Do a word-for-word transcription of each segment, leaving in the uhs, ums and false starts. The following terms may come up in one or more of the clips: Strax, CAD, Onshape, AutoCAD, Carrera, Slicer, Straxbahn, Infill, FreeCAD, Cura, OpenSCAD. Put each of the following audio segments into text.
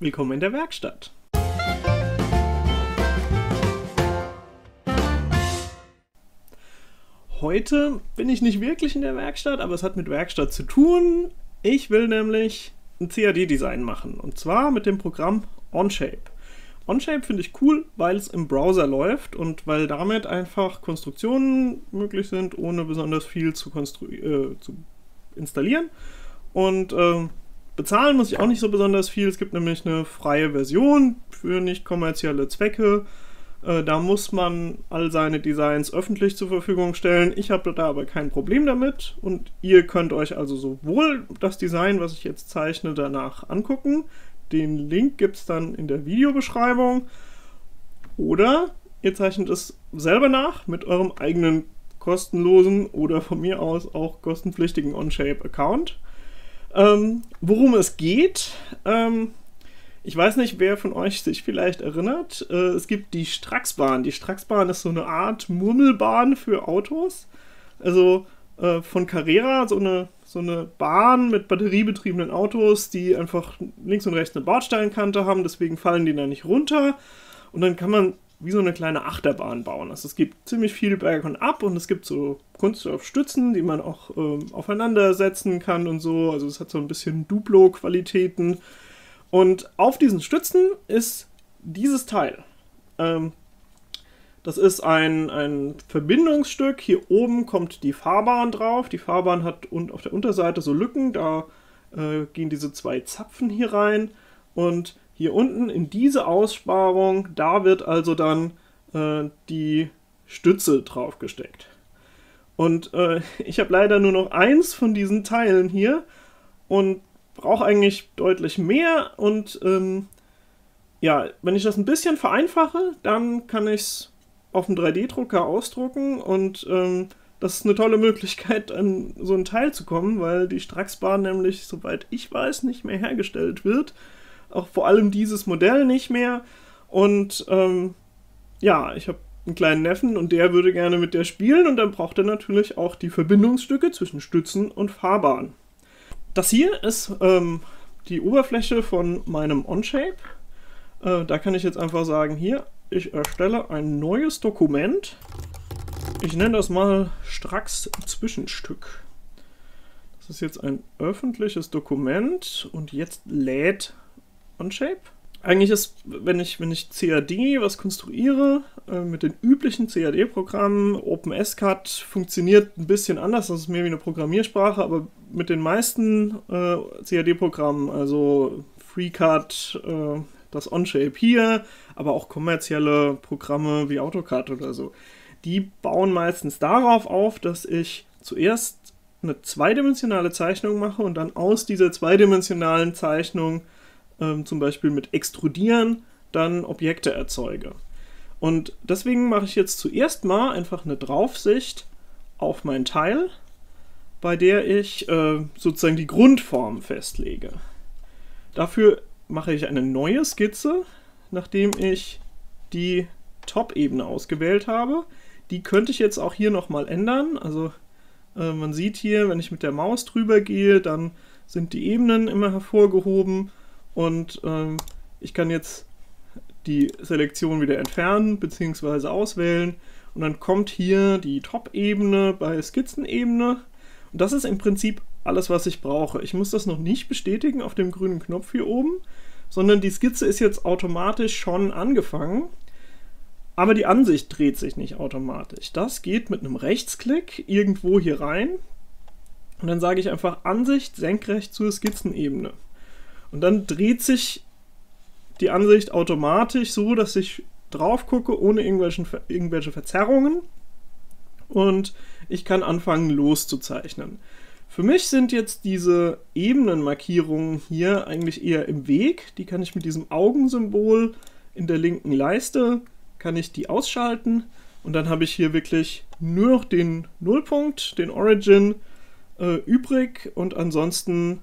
Willkommen in der Werkstatt. Heute bin ich nicht wirklich in der Werkstatt, aber es hat mit Werkstatt zu tun. Ich will nämlich ein C A D-Design machen und zwar mit dem Programm Onshape. Onshape finde ich cool, weil es im Browser läuft und weil damit einfach Konstruktionen möglich sind, ohne besonders viel zu, äh, zu installieren. Und äh, bezahlen muss ich auch nicht so besonders viel. Es gibt nämlich eine freie Version für nicht kommerzielle Zwecke. Äh, da muss man all seine Designs öffentlich zur Verfügung stellen. Ich habe da aber kein Problem damit. Und ihr könnt euch also sowohl das Design, was ich jetzt zeichne, danach angucken. Den Link gibt es dann in der Videobeschreibung. Oder ihr zeichnet es selber nach mit eurem eigenen kostenlosen oder von mir aus auch kostenpflichtigen Onshape-Account. Ähm, worum es geht, ähm, ich weiß nicht, wer von euch sich vielleicht erinnert. Äh, es gibt die Straxbahn. Die Straxbahn ist so eine Art Murmelbahn für Autos. Also äh, von Carrera, so eine So eine Bahn mit batteriebetriebenen Autos, die einfach links und rechts eine Bordsteinkante haben, deswegen fallen die da nicht runter. Und dann kann man wie so eine kleine Achterbahn bauen. Also es gibt ziemlich viel Berg und Ab und es gibt so Kunststoffstützen, die man auch äh, aufeinandersetzen kann und so. Also es hat so ein bisschen Duplo-Qualitäten. Und auf diesen Stützen ist dieses Teil. Ähm, Das ist ein, ein Verbindungsstück. Hier oben kommt die Fahrbahn drauf. Die Fahrbahn hat und auf der Unterseite so Lücken. Da äh, gehen diese zwei Zapfen hier rein. Und hier unten in diese Aussparung, da wird also dann äh, die Stütze drauf gesteckt. Und äh, ich habe leider nur noch eins von diesen Teilen hier und brauche eigentlich deutlich mehr. Und ähm, ja, wenn ich das ein bisschen vereinfache, dann kann ich es auf dem drei D-Drucker ausdrucken und ähm, das ist eine tolle Möglichkeit, an so ein Teil zu kommen, weil die Straxbahn nämlich, soweit ich weiß, nicht mehr hergestellt wird. Auch vor allem dieses Modell nicht mehr. Und ähm, ja, ich habe einen kleinen Neffen und der würde gerne mit der spielen und dann braucht er natürlich auch die Verbindungsstücke zwischen Stützen und Fahrbahn. Das hier ist ähm, die Oberfläche von meinem Onshape. Äh, da kann ich jetzt einfach sagen, hier, ich erstelle ein neues Dokument. Ich nenne das mal Strax Zwischenstück. Das ist jetzt ein öffentliches Dokument und jetzt lädt Onshape. Eigentlich ist, wenn ich, wenn ich C A D was konstruiere, äh, mit den üblichen C A D-Programmen, OpenSCAD funktioniert ein bisschen anders, das ist mehr wie eine Programmiersprache, aber mit den meisten äh, C A D-Programmen, also FreeCAD, äh, das Onshape hier, aber auch kommerzielle Programme wie AutoCAD oder so. Die bauen meistens darauf auf, dass ich zuerst eine zweidimensionale Zeichnung mache und dann aus dieser zweidimensionalen Zeichnung ähm, zum Beispiel mit Extrudieren dann Objekte erzeuge. Und deswegen mache ich jetzt zuerst mal einfach eine Draufsicht auf mein Teil, bei der ich äh, sozusagen die Grundform festlege. Dafür mache ich eine neue Skizze, nachdem ich die Top-Ebene ausgewählt habe. Die könnte ich jetzt auch hier nochmal ändern. Also äh, man sieht hier, wenn ich mit der Maus drüber gehe, dann sind die Ebenen immer hervorgehoben und ähm, ich kann jetzt die Selektion wieder entfernen bzw. auswählen und dann kommt hier die Top-Ebene bei Skizzenebene und das ist im Prinzip alles, was ich brauche. Ich muss das noch nicht bestätigen auf dem grünen Knopf hier oben, sondern die Skizze ist jetzt automatisch schon angefangen, aber die Ansicht dreht sich nicht automatisch. Das geht mit einem Rechtsklick irgendwo hier rein und dann sage ich einfach Ansicht senkrecht zur Skizzenebene. Und dann dreht sich die Ansicht automatisch so, dass ich drauf gucke, ohne irgendwelchen, irgendwelche Verzerrungen und ich kann anfangen loszuzeichnen. Für mich sind jetzt diese Ebenenmarkierungen hier eigentlich eher im Weg. Die kann ich mit diesem Augensymbol in der linken Leiste, kann ich die ausschalten und dann habe ich hier wirklich nur noch den Nullpunkt, den Origin äh, übrig und ansonsten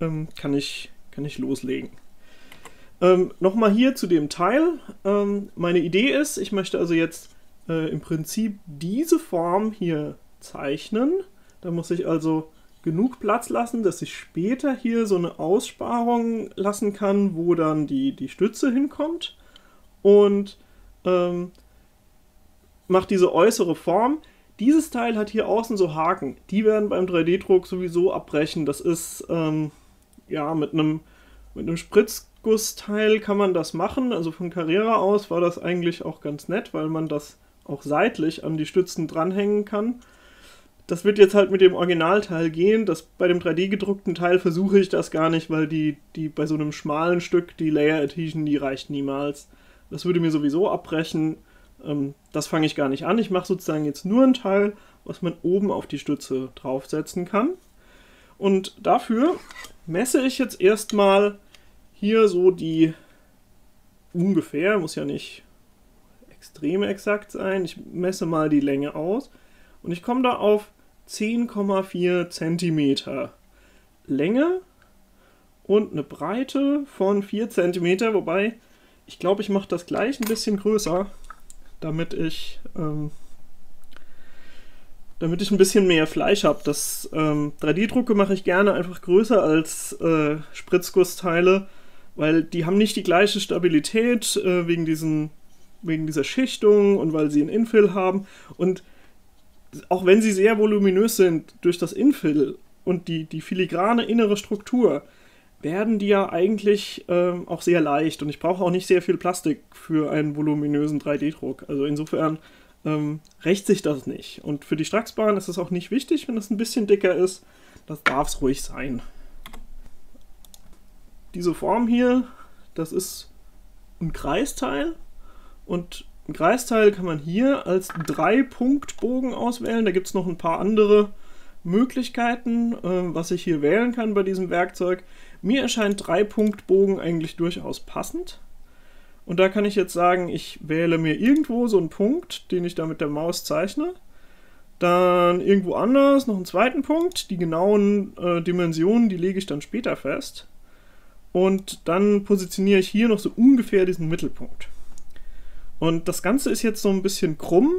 ähm, kann ich, kann ich loslegen. Ähm, Nochmal hier zu dem Teil. Ähm, meine Idee ist, ich möchte also jetzt äh, im Prinzip diese Form hier zeichnen. Da muss ich also genug Platz lassen, dass ich später hier so eine Aussparung lassen kann, wo dann die, die Stütze hinkommt, und ähm, mache diese äußere Form. Dieses Teil hat hier außen so Haken, die werden beim drei D Druck sowieso abbrechen. Das ist, ähm, ja, mit einem mit einem Spritzgussteil kann man das machen. Also von Carrera aus war das eigentlich auch ganz nett, weil man das auch seitlich an die Stützen dranhängen kann. Das wird jetzt halt mit dem Originalteil gehen. Das, bei dem drei D gedruckten Teil versuche ich das gar nicht, weil die, die bei so einem schmalen Stück, die Layer Adhesion, die reicht niemals. Das würde mir sowieso abbrechen. Ähm, das fange ich gar nicht an. Ich mache sozusagen jetzt nur ein Teil, was man oben auf die Stütze draufsetzen kann. Und dafür messe ich jetzt erstmal hier so die ungefähr, muss ja nicht extrem exakt sein. Ich messe mal die Länge aus und ich komme da auf zehn Komma vier Zentimeter Länge und eine Breite von vier Zentimeter, wobei ich glaube, ich mache das gleich ein bisschen größer, damit ich, ähm, damit ich ein bisschen mehr Fleisch habe. Das ähm, drei D Drucke mache ich gerne einfach größer als äh, Spritzgussteile, weil die haben nicht die gleiche Stabilität äh, wegen diesen wegen dieser Schichtung und weil sie ein Infill haben. Und auch wenn sie sehr voluminös sind, durch das Infill und die, die filigrane innere Struktur, werden die ja eigentlich ähm, auch sehr leicht. Und ich brauche auch nicht sehr viel Plastik für einen voluminösen drei D Druck. Also insofern ähm, rächt sich das nicht. Und für die Straxbahn ist es auch nicht wichtig, wenn das ein bisschen dicker ist. Das darf es ruhig sein. Diese Form hier, das ist ein Kreisteil. Und ein Kreisteil kann man hier als Drei-Punkt-Bogen auswählen. Da gibt es noch ein paar andere Möglichkeiten, äh, was ich hier wählen kann bei diesem Werkzeug. Mir erscheint Drei-Punkt-Bogen eigentlich durchaus passend. Und da kann ich jetzt sagen, ich wähle mir irgendwo so einen Punkt, den ich da mit der Maus zeichne. Dann irgendwo anders noch einen zweiten Punkt. Die genauen äh, Dimensionen, die lege ich dann später fest. Und dann positioniere ich hier noch so ungefähr diesen Mittelpunkt. Und das Ganze ist jetzt so ein bisschen krumm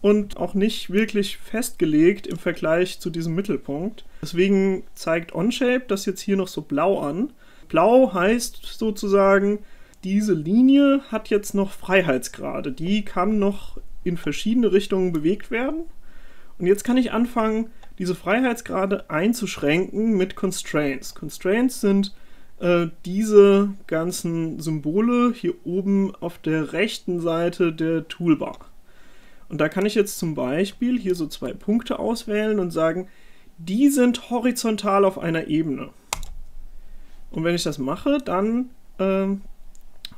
und auch nicht wirklich festgelegt im Vergleich zu diesem Mittelpunkt. Deswegen zeigt Onshape das jetzt hier noch so blau an. Blau heißt sozusagen, diese Linie hat jetzt noch Freiheitsgrade. Die kann noch in verschiedene Richtungen bewegt werden. Und jetzt kann ich anfangen, diese Freiheitsgrade einzuschränken mit Constraints. Constraints sind diese ganzen Symbole hier oben auf der rechten Seite der Toolbar. Und da kann ich jetzt zum Beispiel hier so zwei Punkte auswählen und sagen, die sind horizontal auf einer Ebene. Und wenn ich das mache, dann, äh,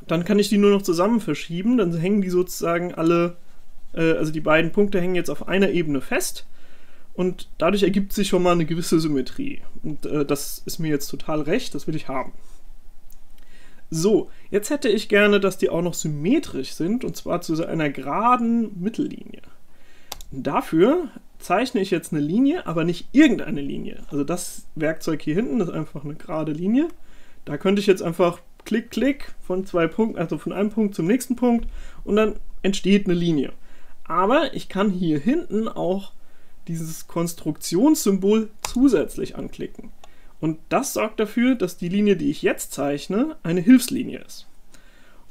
dann kann ich die nur noch zusammen verschieben. Dann hängen die sozusagen alle, äh, also die beiden Punkte hängen jetzt auf einer Ebene fest. Und dadurch ergibt sich schon mal eine gewisse Symmetrie. Und äh, das ist mir jetzt total recht, das will ich haben. So, jetzt hätte ich gerne, dass die auch noch symmetrisch sind, und zwar zu einer geraden Mittellinie. Und dafür zeichne ich jetzt eine Linie, aber nicht irgendeine Linie. Also das Werkzeug hier hinten ist einfach eine gerade Linie. Da könnte ich jetzt einfach klick, klick von zwei Punkten, also von einem Punkt zum nächsten Punkt, und dann entsteht eine Linie. Aber ich kann hier hinten auch dieses Konstruktionssymbol zusätzlich anklicken. Und das sorgt dafür, dass die Linie, die ich jetzt zeichne, eine Hilfslinie ist.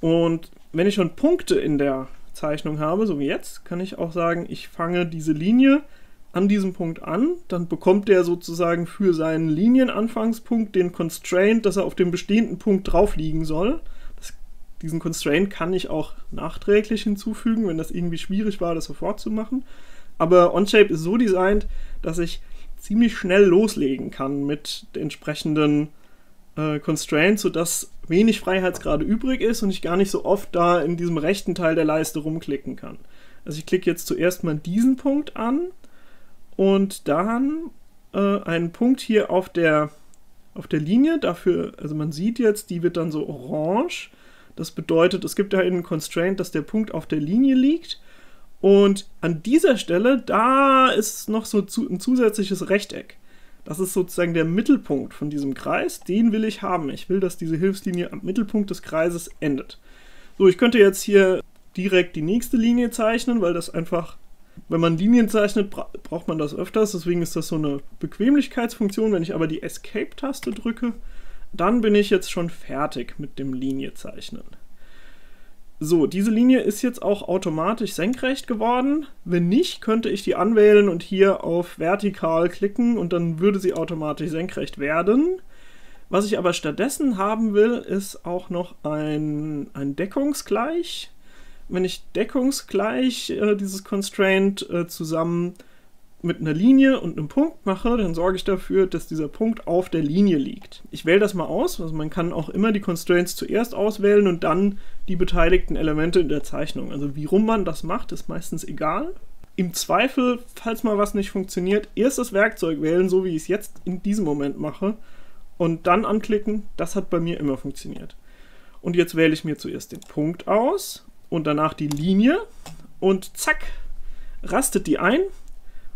Und wenn ich schon Punkte in der Zeichnung habe, so wie jetzt, kann ich auch sagen, ich fange diese Linie an diesem Punkt an, dann bekommt der sozusagen für seinen Linienanfangspunkt den Constraint, dass er auf dem bestehenden Punkt drauf liegen soll. Das, diesen Constraint kann ich auch nachträglich hinzufügen, wenn das irgendwie schwierig war, das sofort zu machen. Aber Onshape ist so designt, dass ich ziemlich schnell loslegen kann mit entsprechenden äh, Constraints, sodass wenig Freiheitsgrade übrig ist und ich gar nicht so oft da in diesem rechten Teil der Leiste rumklicken kann. Also ich klicke jetzt zuerst mal diesen Punkt an und dann äh, einen Punkt hier auf der, auf der Linie. Dafür, also man sieht jetzt, die wird dann so orange. Das bedeutet, es gibt da einen Constraint, dass der Punkt auf der Linie liegt. Und an dieser Stelle, da ist noch so zu, ein zusätzliches Rechteck. Das ist sozusagen der Mittelpunkt von diesem Kreis. Den will ich haben. Ich will, dass diese Hilfslinie am Mittelpunkt des Kreises endet. So, ich könnte jetzt hier direkt die nächste Linie zeichnen, weil das einfach Wenn man Linien zeichnet, bra braucht man das öfters, deswegen ist das so eine Bequemlichkeitsfunktion. Wenn ich aber die Escape-Taste drücke, dann bin ich jetzt schon fertig mit dem Linie zeichnen. So, diese Linie ist jetzt auch automatisch senkrecht geworden. Wenn nicht, könnte ich die anwählen und hier auf vertikal klicken und dann würde sie automatisch senkrecht werden. Was ich aber stattdessen haben will, ist auch noch ein, ein Deckungsgleich. Wenn ich deckungsgleich äh, dieses Constraint äh, zusammen mit einer Linie und einem Punkt mache, dann sorge ich dafür, dass dieser Punkt auf der Linie liegt. Ich wähle das mal aus, also man kann auch immer die Constraints zuerst auswählen und dann die beteiligten Elemente in der Zeichnung. Also wie rum man das macht, ist meistens egal. Im Zweifel, falls mal was nicht funktioniert, erst das Werkzeug wählen, so wie ich es jetzt in diesem Moment mache, und dann anklicken. Das hat bei mir immer funktioniert. Und jetzt wähle ich mir zuerst den Punkt aus und danach die Linie und zack, rastet die ein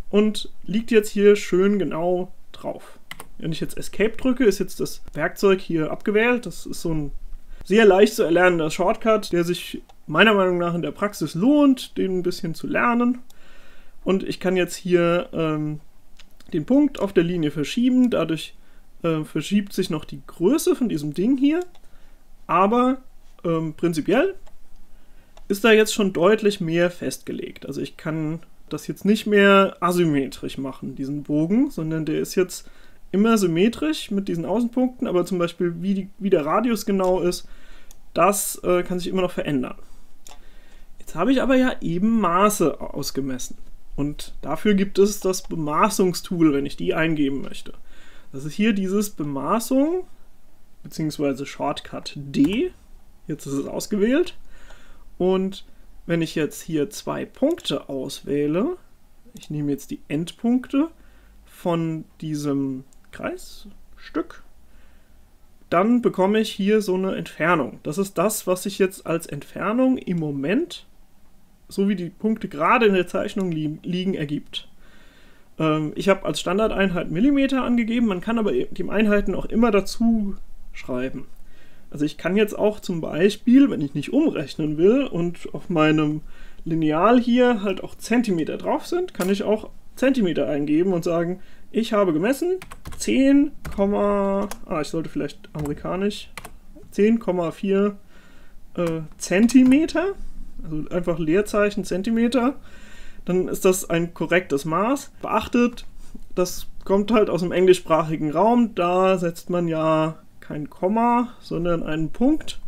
und liegt jetzt hier schön genau drauf. Wenn ich jetzt Escape drücke, ist jetzt das Werkzeug hier abgewählt. Das ist so ein sehr leicht zu erlernender Shortcut, der sich meiner Meinung nach in der Praxis lohnt, den ein bisschen zu lernen. Und ich kann jetzt hier ähm, den Punkt auf der Linie verschieben. Dadurch äh, verschiebt sich noch die Größe von diesem Ding hier. Aber ähm, prinzipiell ist da jetzt schon deutlich mehr festgelegt. Also ich kann das jetzt nicht mehr asymmetrisch machen, diesen Bogen, sondern der ist jetzt immer symmetrisch mit diesen Außenpunkten, aber zum Beispiel wie, die, wie der Radius genau ist, das äh, kann sich immer noch verändern. Jetzt habe ich aber ja eben Maße ausgemessen und dafür gibt es das Bemaßungstool, wenn ich die eingeben möchte. Das ist hier dieses Bemaßung bzw. Shortcut D, jetzt ist es ausgewählt und wenn ich jetzt hier zwei Punkte auswähle, ich nehme jetzt die Endpunkte von diesem Kreisstück, dann bekomme ich hier so eine Entfernung. Das ist das, was ich jetzt als Entfernung im Moment, so wie die Punkte gerade in der Zeichnung liegen, ergibt. Ich habe als Standardeinheit Millimeter angegeben, man kann aber die Einheiten auch immer dazu schreiben. Also ich kann jetzt auch zum Beispiel, wenn ich nicht umrechnen will und auf meinem Lineal hier halt auch Zentimeter drauf sind, kann ich auch Zentimeter eingeben und sagen, ich habe gemessen zehn, ah, ich sollte vielleicht amerikanisch, zehn Komma vier äh, Zentimeter, also einfach Leerzeichen Zentimeter, dann ist das ein korrektes Maß. Beachtet, das kommt halt aus dem englischsprachigen Raum, da setzt man ja kein Komma, sondern einen Punkt,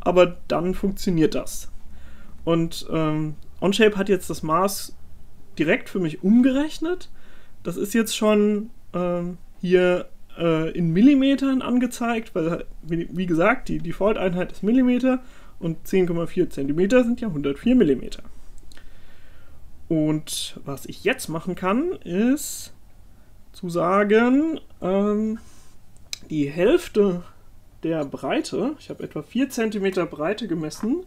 aber dann funktioniert das. Und ähm, Onshape hat jetzt das Maß direkt für mich umgerechnet. Das ist jetzt schon ähm, hier äh, in Millimetern angezeigt, weil, wie, wie gesagt, die Default-Einheit ist Millimeter und zehn Komma vier Zentimeter sind ja hundertvier Millimeter. Und was ich jetzt machen kann, ist zu sagen, ähm, die Hälfte der Breite, ich habe etwa vier Zentimeter Breite gemessen,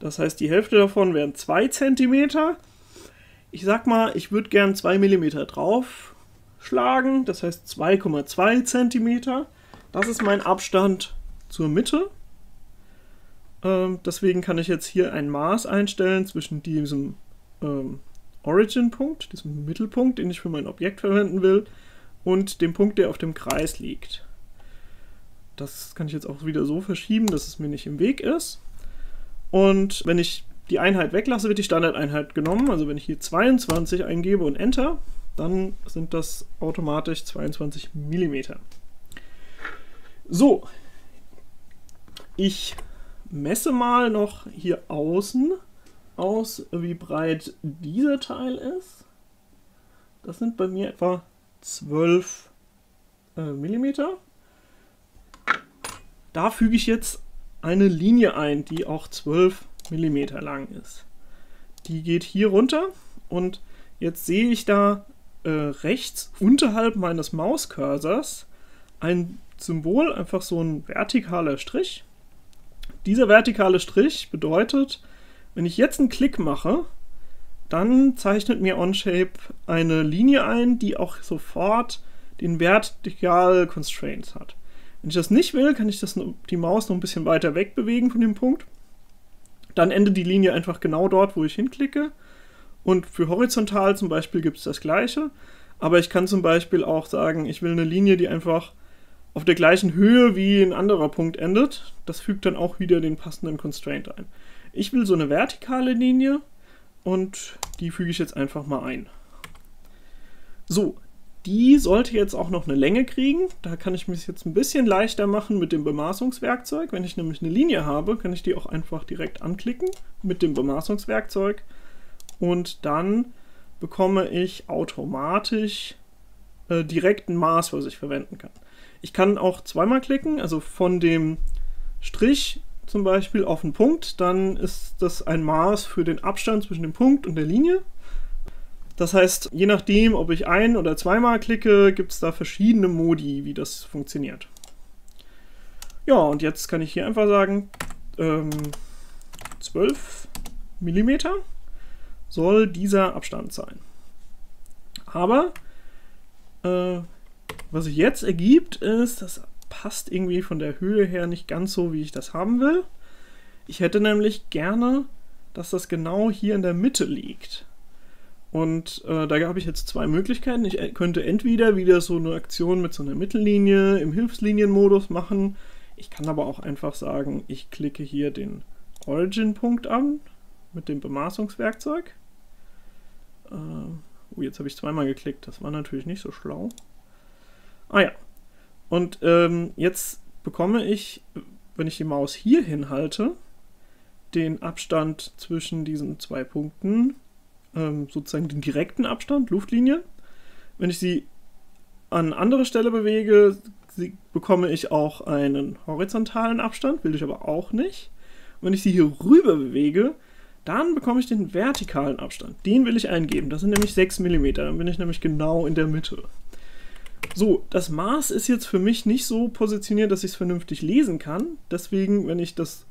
das heißt die Hälfte davon wären zwei Zentimeter. Ich sag mal, ich würde gern zwei Millimeter drauf schlagen, das heißt zwei Komma zwei Zentimeter. Das ist mein Abstand zur Mitte. Ähm, deswegen kann ich jetzt hier ein Maß einstellen zwischen diesem ähm, Origin-Punkt, diesem Mittelpunkt, den ich für mein Objekt verwenden will, und dem Punkt, der auf dem Kreis liegt. Das kann ich jetzt auch wieder so verschieben, dass es mir nicht im Weg ist. Und wenn ich die Einheit weglasse, wird die Standardeinheit genommen. Also wenn ich hier zweiundzwanzig eingebe und Enter, dann sind das automatisch zweiundzwanzig Millimeter. So, ich messe mal noch hier außen aus, wie breit dieser Teil ist. Das sind bei mir etwa zwölf äh, Millimeter. Da füge ich jetzt eine Linie ein, die auch zwölf Millimeter lang ist. Die geht hier runter und jetzt sehe ich da äh, rechts unterhalb meines Mauscursors ein Symbol, einfach so ein vertikaler Strich. Dieser vertikale Strich bedeutet, wenn ich jetzt einen Klick mache, dann zeichnet mir Onshape eine Linie ein, die auch sofort den vertikal Constraints hat. Wenn ich das nicht will, kann ich das, die Maus noch ein bisschen weiter weg bewegen von dem Punkt. Dann endet die Linie einfach genau dort, wo ich hinklicke. Und für horizontal zum Beispiel gibt es das Gleiche, aber ich kann zum Beispiel auch sagen, ich will eine Linie, die einfach auf der gleichen Höhe wie ein anderer Punkt endet. Das fügt dann auch wieder den passenden Constraint ein. Ich will so eine vertikale Linie und die füge ich jetzt einfach mal ein. So, die sollte jetzt auch noch eine Länge kriegen. Da kann ich mich jetzt ein bisschen leichter machen mit dem Bemaßungswerkzeug. Wenn ich nämlich eine Linie habe, kann ich die auch einfach direkt anklicken mit dem Bemaßungswerkzeug. Und dann bekomme ich automatisch äh, direkt ein Maß, was ich verwenden kann. Ich kann auch zweimal klicken, also von dem Strich zum Beispiel auf einen Punkt, dann ist das ein Maß für den Abstand zwischen dem Punkt und der Linie. Das heißt, je nachdem, ob ich ein- oder zweimal klicke, gibt es da verschiedene Modi, wie das funktioniert. Ja, und jetzt kann ich hier einfach sagen, ähm, zwölf Millimeter soll dieser Abstand sein. Aber äh, was sich jetzt ergibt, ist, das passt irgendwie von der Höhe her nicht ganz so, wie ich das haben will. Ich hätte nämlich gerne, dass das genau hier in der Mitte liegt. Und äh, da habe ich jetzt zwei Möglichkeiten. Ich könnte entweder wieder so eine Aktion mit so einer Mittellinie im Hilfslinienmodus machen. Ich kann aber auch einfach sagen, ich klicke hier den Origin-Punkt an mit dem Bemaßungswerkzeug. Äh, oh, jetzt habe ich zweimal geklickt. Das war natürlich nicht so schlau. Ah ja. Und ähm, jetzt bekomme ich, wenn ich die Maus hier hinhalte, den Abstand zwischen diesen zwei Punkten, ähm, sozusagen den direkten Abstand, Luftlinie. Wenn ich sie an andere Stelle bewege, sie, bekomme ich auch einen horizontalen Abstand, will ich aber auch nicht. Und wenn ich sie hier rüber bewege, dann bekomme ich den vertikalen Abstand. Den will ich eingeben, das sind nämlich sechs Millimeter, dann bin ich nämlich genau in der Mitte. So, das Maß ist jetzt für mich nicht so positioniert, dass ich es vernünftig lesen kann. Deswegen, wenn ich das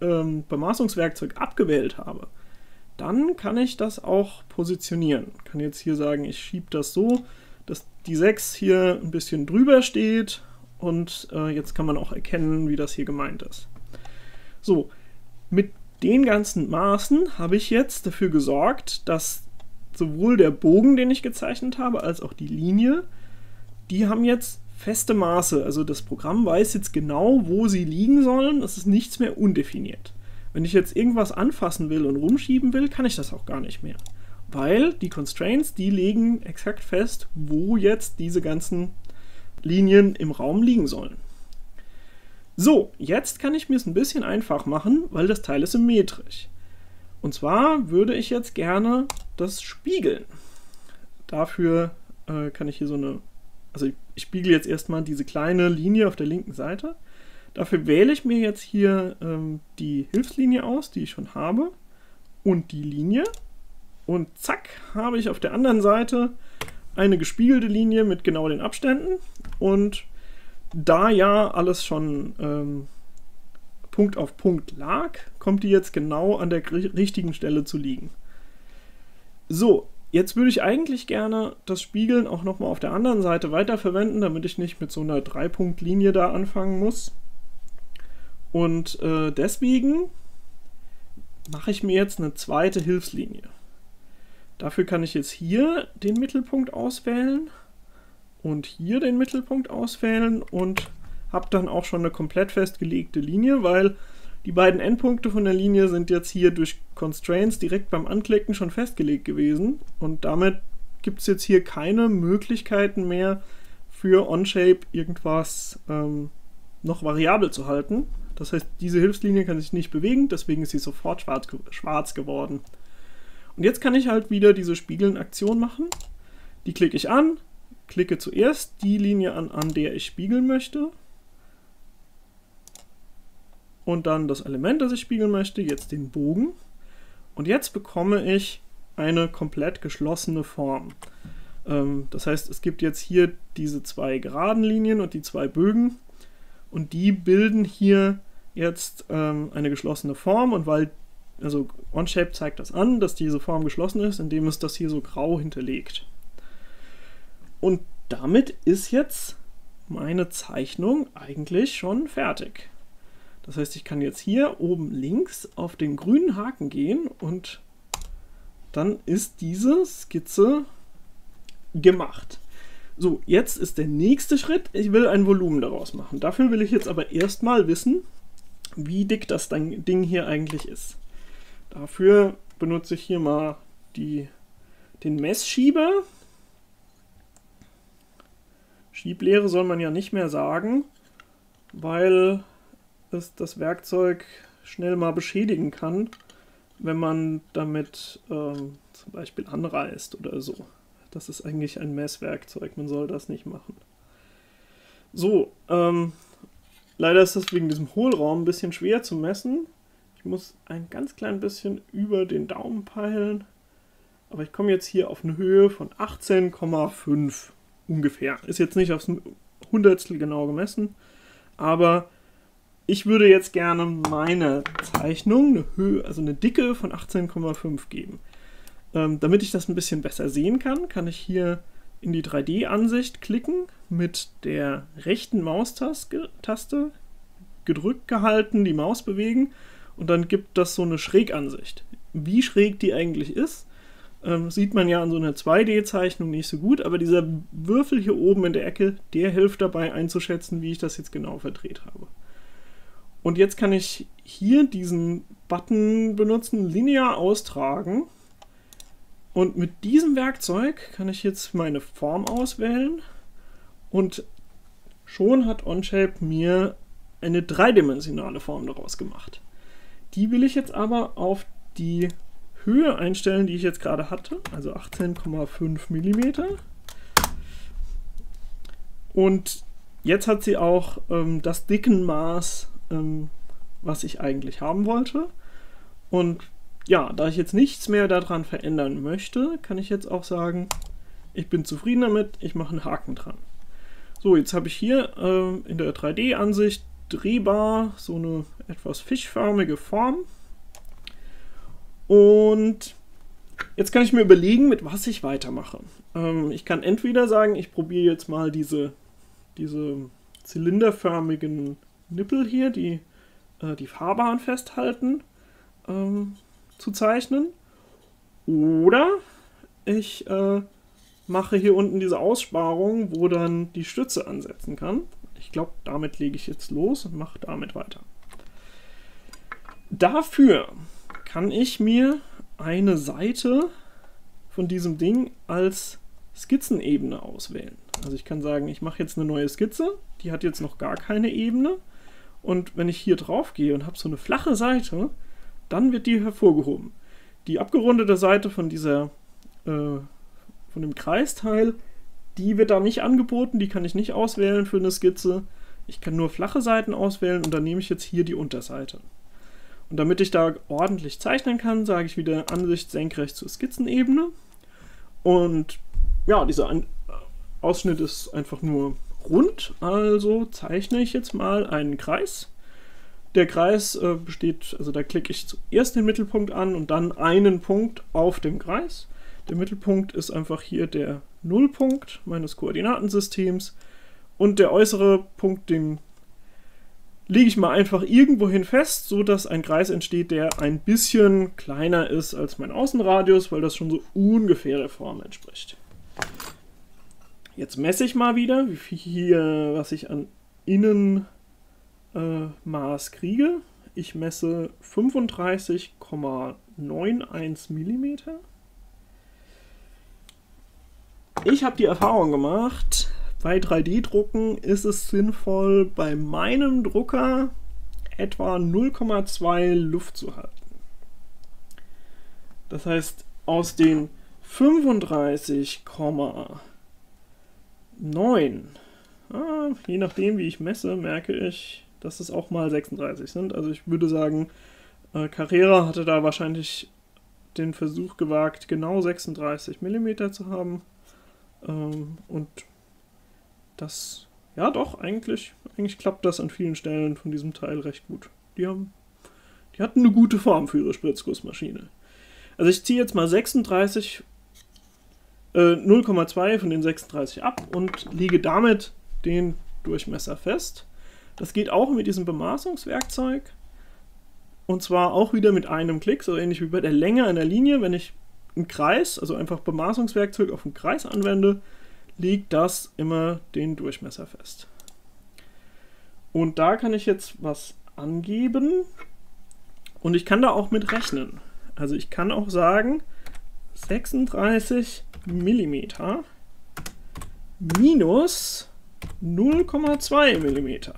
ähm, Bemaßungswerkzeug abgewählt habe, dann kann ich das auch positionieren. Ich kann jetzt hier sagen, ich schiebe das so, dass die sechs hier ein bisschen drüber steht. Und äh, jetzt kann man auch erkennen, wie das hier gemeint ist. So, mit den ganzen Maßen habe ich jetzt dafür gesorgt, dass sowohl der Bogen, den ich gezeichnet habe, als auch die Linie, die haben jetzt feste Maße, also das Programm weiß jetzt genau, wo sie liegen sollen, es ist nichts mehr undefiniert. Wenn ich jetzt irgendwas anfassen will und rumschieben will, kann ich das auch gar nicht mehr, weil die Constraints, die legen exakt fest, wo jetzt diese ganzen Linien im Raum liegen sollen. So, jetzt kann ich mir es ein bisschen einfach machen, weil das Teil ist symmetrisch. Und zwar würde ich jetzt gerne das spiegeln. Dafür äh, kann ich hier so eine Also ich spiegel jetzt erstmal diese kleine Linie auf der linken Seite. Dafür wähle ich mir jetzt hier ähm, die Hilfslinie aus, die ich schon habe, und die Linie. Und zack, habe ich auf der anderen Seite eine gespiegelte Linie mit genau den Abständen. Und da ja alles schon ähm, Punkt auf Punkt lag, kommt die jetzt genau an der richtigen Stelle zu liegen. So. Jetzt würde ich eigentlich gerne das Spiegeln auch nochmal auf der anderen Seite weiterverwenden, damit ich nicht mit so einer Drei-Punkt-Linie da anfangen muss. Und äh, deswegen mache ich mir jetzt eine zweite Hilfslinie. Dafür kann ich jetzt hier den Mittelpunkt auswählen und hier den Mittelpunkt auswählen und habe dann auch schon eine komplett festgelegte Linie, weil die beiden Endpunkte von der Linie sind jetzt hier durch Constraints direkt beim Anklicken schon festgelegt gewesen und damit gibt es jetzt hier keine Möglichkeiten mehr für Onshape irgendwas ähm, noch variabel zu halten. Das heißt, diese Hilfslinie kann sich nicht bewegen, deswegen ist sie sofort schwarz, schwarz geworden. Und jetzt kann ich halt wieder diese Spiegeln-Aktion machen. Die klicke ich an, klicke zuerst die Linie an, an der ich spiegeln möchte. Und dann das Element, das ich spiegeln möchte, jetzt den Bogen. Und jetzt bekomme ich eine komplett geschlossene Form. Ähm, das heißt, es gibt jetzt hier diese zwei geraden Linien und die zwei Bögen. Und die bilden hier jetzt ähm, eine geschlossene Form. Und weil, also Onshape zeigt das an, dass diese Form geschlossen ist, indem es das hier so grau hinterlegt. Und damit ist jetzt meine Zeichnung eigentlich schon fertig. Das heißt, ich kann jetzt hier oben links auf den grünen Haken gehen und dann ist diese Skizze gemacht. So, jetzt ist der nächste Schritt, ich will ein Volumen daraus machen. Dafür will ich jetzt aber erstmal wissen, wie dick das Ding hier eigentlich ist. Dafür benutze ich hier mal die, den Messschieber. Schieblehre soll man ja nicht mehr sagen, weil es das Werkzeug schnell mal beschädigen kann, wenn man damit äh, zum Beispiel anreißt oder so. Das ist eigentlich ein Messwerkzeug, man soll das nicht machen. So, ähm, leider ist das wegen diesem Hohlraum ein bisschen schwer zu messen. Ich muss ein ganz klein bisschen über den Daumen peilen, aber ich komme jetzt hier auf eine Höhe von achtzehn Komma fünf ungefähr. Ist jetzt nicht aufs Hundertstel genau gemessen, aber ich würde jetzt gerne meiner Zeichnung eine Höhe, also eine Dicke von achtzehn Komma fünf geben. Ähm, damit ich das ein bisschen besser sehen kann, kann ich hier in die drei D-Ansicht klicken, mit der rechten Maustaste gedrückt gehalten, die Maus bewegen und dann gibt das so eine Schrägansicht. Wie schräg die eigentlich ist, ähm, sieht man ja an so einer zwei D-Zeichnung nicht so gut, aber dieser Würfel hier oben in der Ecke, der hilft dabei einzuschätzen, wie ich das jetzt genau verdreht habe. Und jetzt kann ich hier diesen Button benutzen, linear austragen. Und mit diesem Werkzeug kann ich jetzt meine Form auswählen und schon hat Onshape mir eine dreidimensionale Form daraus gemacht. Die will ich jetzt aber auf die Höhe einstellen, die ich jetzt gerade hatte, also achtzehn Komma fünf Millimeter. Und jetzt hat sie auch ähm, das Dickenmaß, ähm, was ich eigentlich haben wollte. Und ja, da ich jetzt nichts mehr daran verändern möchte, kann ich jetzt auch sagen, ich bin zufrieden damit, ich mache einen Haken dran. So, jetzt habe ich hier äh, in der drei D-Ansicht drehbar so eine etwas fischförmige Form. Und jetzt kann ich mir überlegen, mit was ich weitermache. Ähm, ich kann entweder sagen, ich probiere jetzt mal diese, diese zylinderförmigen Nippel hier, die äh, die Fahrbahn festhalten, ähm, zu zeichnen, oder ich äh, mache hier unten diese Aussparung, wo dann die Stütze ansetzen kann. Ich glaube, damit lege ich jetzt los und mache damit weiter. Dafür kann ich mir eine Seite von diesem Ding als Skizzenebene auswählen. Also ich kann sagen, ich mache jetzt eine neue Skizze, die hat jetzt noch gar keine Ebene und wenn ich hier drauf gehe und habe so eine flache Seite, dann wird die hervorgehoben. Die abgerundete Seite von dieser, äh, von dem Kreisteil, die wird da nicht angeboten, die kann ich nicht auswählen für eine Skizze. Ich kann nur flache Seiten auswählen und dann nehme ich jetzt hier die Unterseite. Und damit ich da ordentlich zeichnen kann, sage ich wieder Ansicht senkrecht zur Skizzenebene. Und ja, dieser An- Ausschnitt ist einfach nur rund, also zeichne ich jetzt mal einen Kreis. Der Kreis äh, besteht, also da klicke ich zuerst den Mittelpunkt an und dann einen Punkt auf dem Kreis. Der Mittelpunkt ist einfach hier der Nullpunkt meines Koordinatensystems und der äußere Punkt, den lege ich mal einfach irgendwohin fest, sodass ein Kreis entsteht, der ein bisschen kleiner ist als mein Außenradius, weil das schon so ungefähr der Form entspricht. Jetzt messe ich mal wieder, wie viel, was ich an innen Äh, Maß kriege. Ich messe fünfunddreißig Komma neunundneunzig Millimeter. Ich habe die Erfahrung gemacht, bei drei D-Drucken ist es sinnvoll, bei meinem Drucker etwa null Komma zwei Luft zu halten. Das heißt, aus den fünfunddreißig Komma neun, ah, je nachdem wie ich messe, merke ich, dass es auch mal sechsunddreißig sind. Also ich würde sagen, äh, Carrera hatte da wahrscheinlich den Versuch gewagt, genau sechsunddreißig Millimeter zu haben. Ähm, und das, ja doch, eigentlich, eigentlich klappt das an vielen Stellen von diesem Teil recht gut. Die, haben, die hatten eine gute Form für ihre Spritzgussmaschine. Also ich ziehe jetzt mal sechsunddreißig, äh, null Komma zwei von den sechsunddreißig ab und lege damit den Durchmesser fest. Das geht auch mit diesem Bemaßungswerkzeug und zwar auch wieder mit einem Klick, so ähnlich wie bei der Länge einer Linie. Wenn ich einen Kreis, also einfach Bemaßungswerkzeug auf einen Kreis anwende, legt das immer den Durchmesser fest. Und da kann ich jetzt was angeben und ich kann da auch mit rechnen. Also ich kann auch sagen, sechsunddreißig Millimeter minus null Komma zwei Millimeter.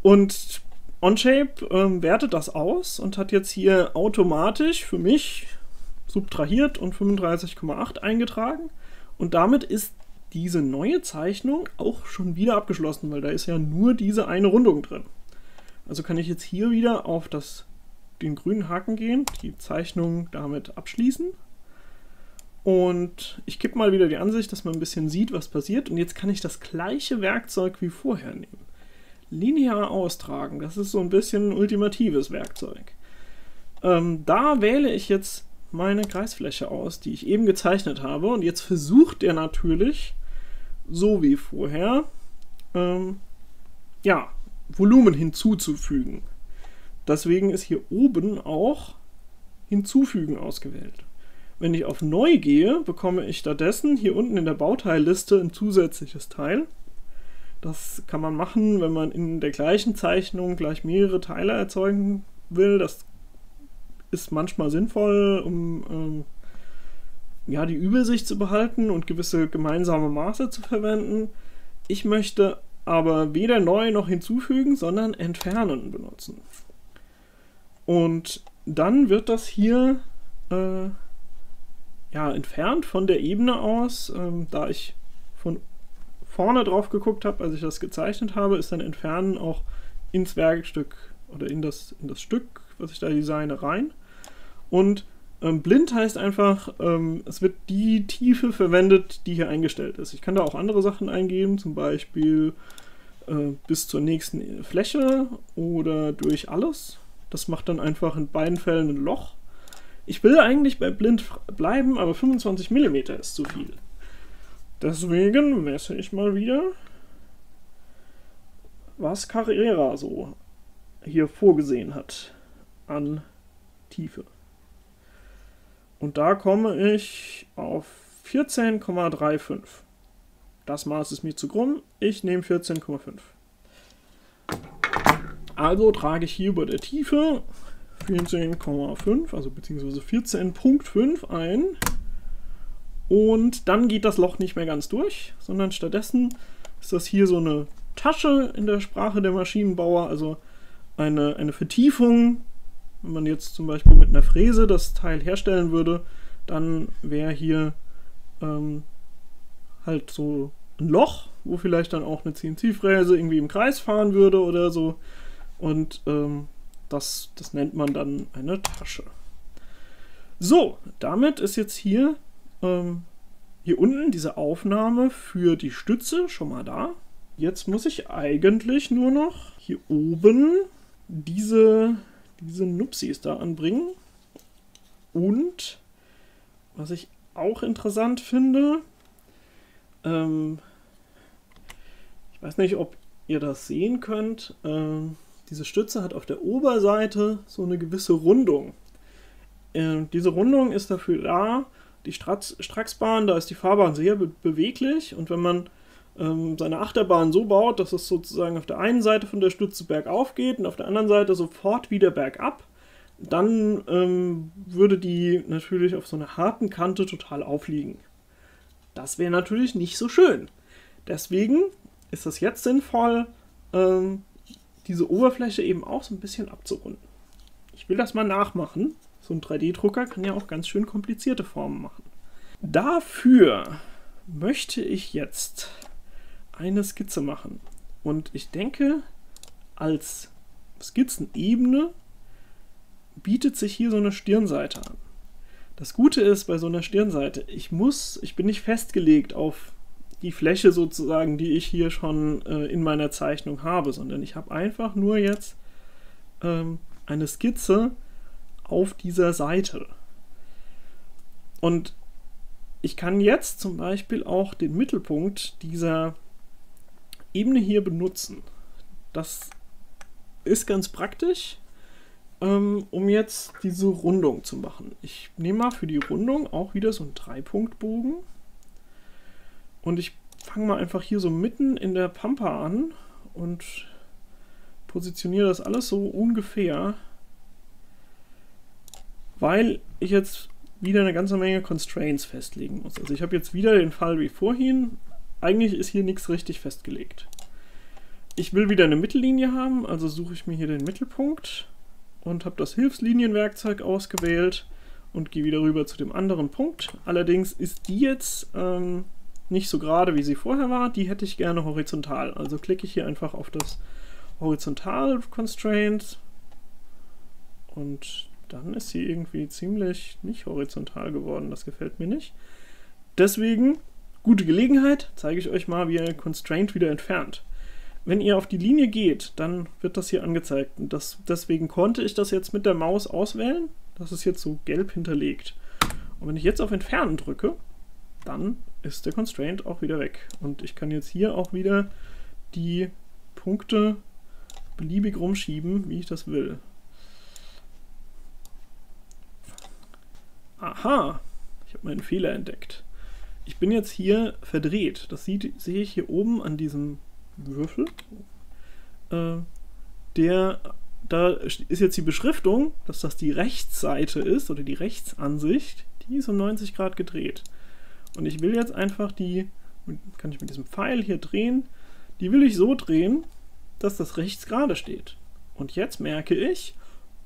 Und Onshape ähm, wertet das aus und hat jetzt hier automatisch für mich subtrahiert und fünfunddreißig Komma acht eingetragen. Und damit ist diese neue Zeichnung auch schon wieder abgeschlossen, weil da ist ja nur diese eine Rundung drin. Also kann ich jetzt hier wieder auf das, den grünen Haken gehen, die Zeichnung damit abschließen. Und ich kippe mal wieder die Ansicht, dass man ein bisschen sieht, was passiert. Und jetzt kann ich das gleiche Werkzeug wie vorher nehmen. Linear austragen, das ist so ein bisschen ein ultimatives Werkzeug. Ähm, da wähle ich jetzt meine Kreisfläche aus, die ich eben gezeichnet habe. Und jetzt versucht er natürlich, so wie vorher, ähm, ja, Volumen hinzuzufügen. Deswegen ist hier oben auch Hinzufügen ausgewählt. Wenn ich auf Neu gehe, bekomme ich stattdessen hier unten in der Bauteilliste ein zusätzliches Teil. Das kann man machen, wenn man in der gleichen Zeichnung gleich mehrere Teile erzeugen will. Das ist manchmal sinnvoll, um ähm, ja, die Übersicht zu behalten und gewisse gemeinsame Maße zu verwenden. Ich möchte aber weder neu noch hinzufügen, sondern entfernen benutzen. Und dann wird das hier äh, ja, entfernt von der Ebene aus, ähm, da ich von vorne drauf geguckt habe, als ich das gezeichnet habe, ist dann Entfernen auch ins Werkstück oder in das, in das Stück, was ich da designe, rein. Und ähm, blind heißt einfach, ähm, es wird die Tiefe verwendet, die hier eingestellt ist. Ich kann da auch andere Sachen eingeben, zum Beispiel äh, bis zur nächsten Fläche oder durch alles. Das macht dann einfach in beiden Fällen ein Loch. Ich will eigentlich bei blind bleiben, aber fünfundzwanzig Millimeter ist zu viel. Deswegen messe ich mal wieder, was Carrera so hier vorgesehen hat an Tiefe. Und da komme ich auf vierzehn Komma fünfunddreißig. Das Maß ist mir zu krumm, ich nehme vierzehn Komma fünf. Also trage ich hier über der Tiefe vierzehn Komma fünf, also beziehungsweise vierzehn Komma fünf ein. Und dann geht das Loch nicht mehr ganz durch, sondern stattdessen ist das hier so eine Tasche in der Sprache der Maschinenbauer, also eine, eine Vertiefung. Wenn man jetzt zum Beispiel mit einer Fräse das Teil herstellen würde, dann wäre hier ähm, halt so ein Loch, wo vielleicht dann auch eine C N C-Fräse irgendwie im Kreis fahren würde oder so. Und ähm, das, das nennt man dann eine Tasche. So, damit ist jetzt hier hier unten diese Aufnahme für die Stütze schon mal da. Jetzt muss ich eigentlich nur noch hier oben diese, diese Nupsis da anbringen. Und was ich auch interessant finde, ähm, ich weiß nicht, ob ihr das sehen könnt, ähm, diese Stütze hat auf der Oberseite so eine gewisse Rundung. Ähm, diese Rundung ist dafür da, die Straxbahn, da ist die Fahrbahn sehr be beweglich und wenn man ähm, seine Achterbahn so baut, dass es sozusagen auf der einen Seite von der Stütze bergauf geht und auf der anderen Seite sofort wieder bergab, dann ähm, würde die natürlich auf so einer harten Kante total aufliegen. Das wäre natürlich nicht so schön. Deswegen ist es jetzt sinnvoll, ähm, diese Oberfläche eben auch so ein bisschen abzurunden. Ich will das mal nachmachen. So ein drei D-Drucker kann ja auch ganz schön komplizierte Formen machen. Dafür möchte ich jetzt eine Skizze machen. Und ich denke, als Skizzenebene bietet sich hier so eine Stirnseite an. Das Gute ist bei so einer Stirnseite, ich muss, ich bin nicht festgelegt auf die Fläche sozusagen, die ich hier schon äh, in meiner Zeichnung habe, sondern ich habe einfach nur jetzt ähm, eine Skizze auf dieser Seite. Und ich kann jetzt zum Beispiel auch den Mittelpunkt dieser Ebene hier benutzen. Das ist ganz praktisch. ähm, um jetzt diese Rundung zu machen. Ich nehme mal für die Rundung auch wieder so einen Dreipunktbogen und ich fange mal einfach hier so mitten in der Pampa an und positioniere das alles so ungefähr, weil ich jetzt wieder eine ganze Menge Constraints festlegen muss. Also ich habe jetzt wieder den Fall wie vorhin. Eigentlich ist hier nichts richtig festgelegt. Ich will wieder eine Mittellinie haben, also suche ich mir hier den Mittelpunkt und habe das Hilfslinienwerkzeug ausgewählt und gehe wieder rüber zu dem anderen Punkt. Allerdings ist die jetzt ähm, nicht so gerade, wie sie vorher war. Die hätte ich gerne horizontal. Also klicke ich hier einfach auf das Horizontal-Constraint und dann ist sie irgendwie ziemlich nicht horizontal geworden. Das gefällt mir nicht. Deswegen, gute Gelegenheit, zeige ich euch mal, wie ihr Constraint wieder entfernt. Wenn ihr auf die Linie geht, dann wird das hier angezeigt. Und das, deswegen konnte ich das jetzt mit der Maus auswählen. Das ist jetzt so gelb hinterlegt. Und wenn ich jetzt auf Entfernen drücke, dann ist der Constraint auch wieder weg. Und ich kann jetzt hier auch wieder die Punkte beliebig rumschieben, wie ich das will. Aha, ich habe meinen Fehler entdeckt. Ich bin jetzt hier verdreht. Das sieht, sehe ich hier oben an diesem Würfel. Äh, der, da ist jetzt die Beschriftung, dass das die Rechtsseite ist oder die Rechtsansicht. Die ist um neunzig Grad gedreht. Und ich will jetzt einfach die, kann ich mit diesem Pfeil hier drehen, die will ich so drehen, dass das rechts gerade steht. Und jetzt merke ich,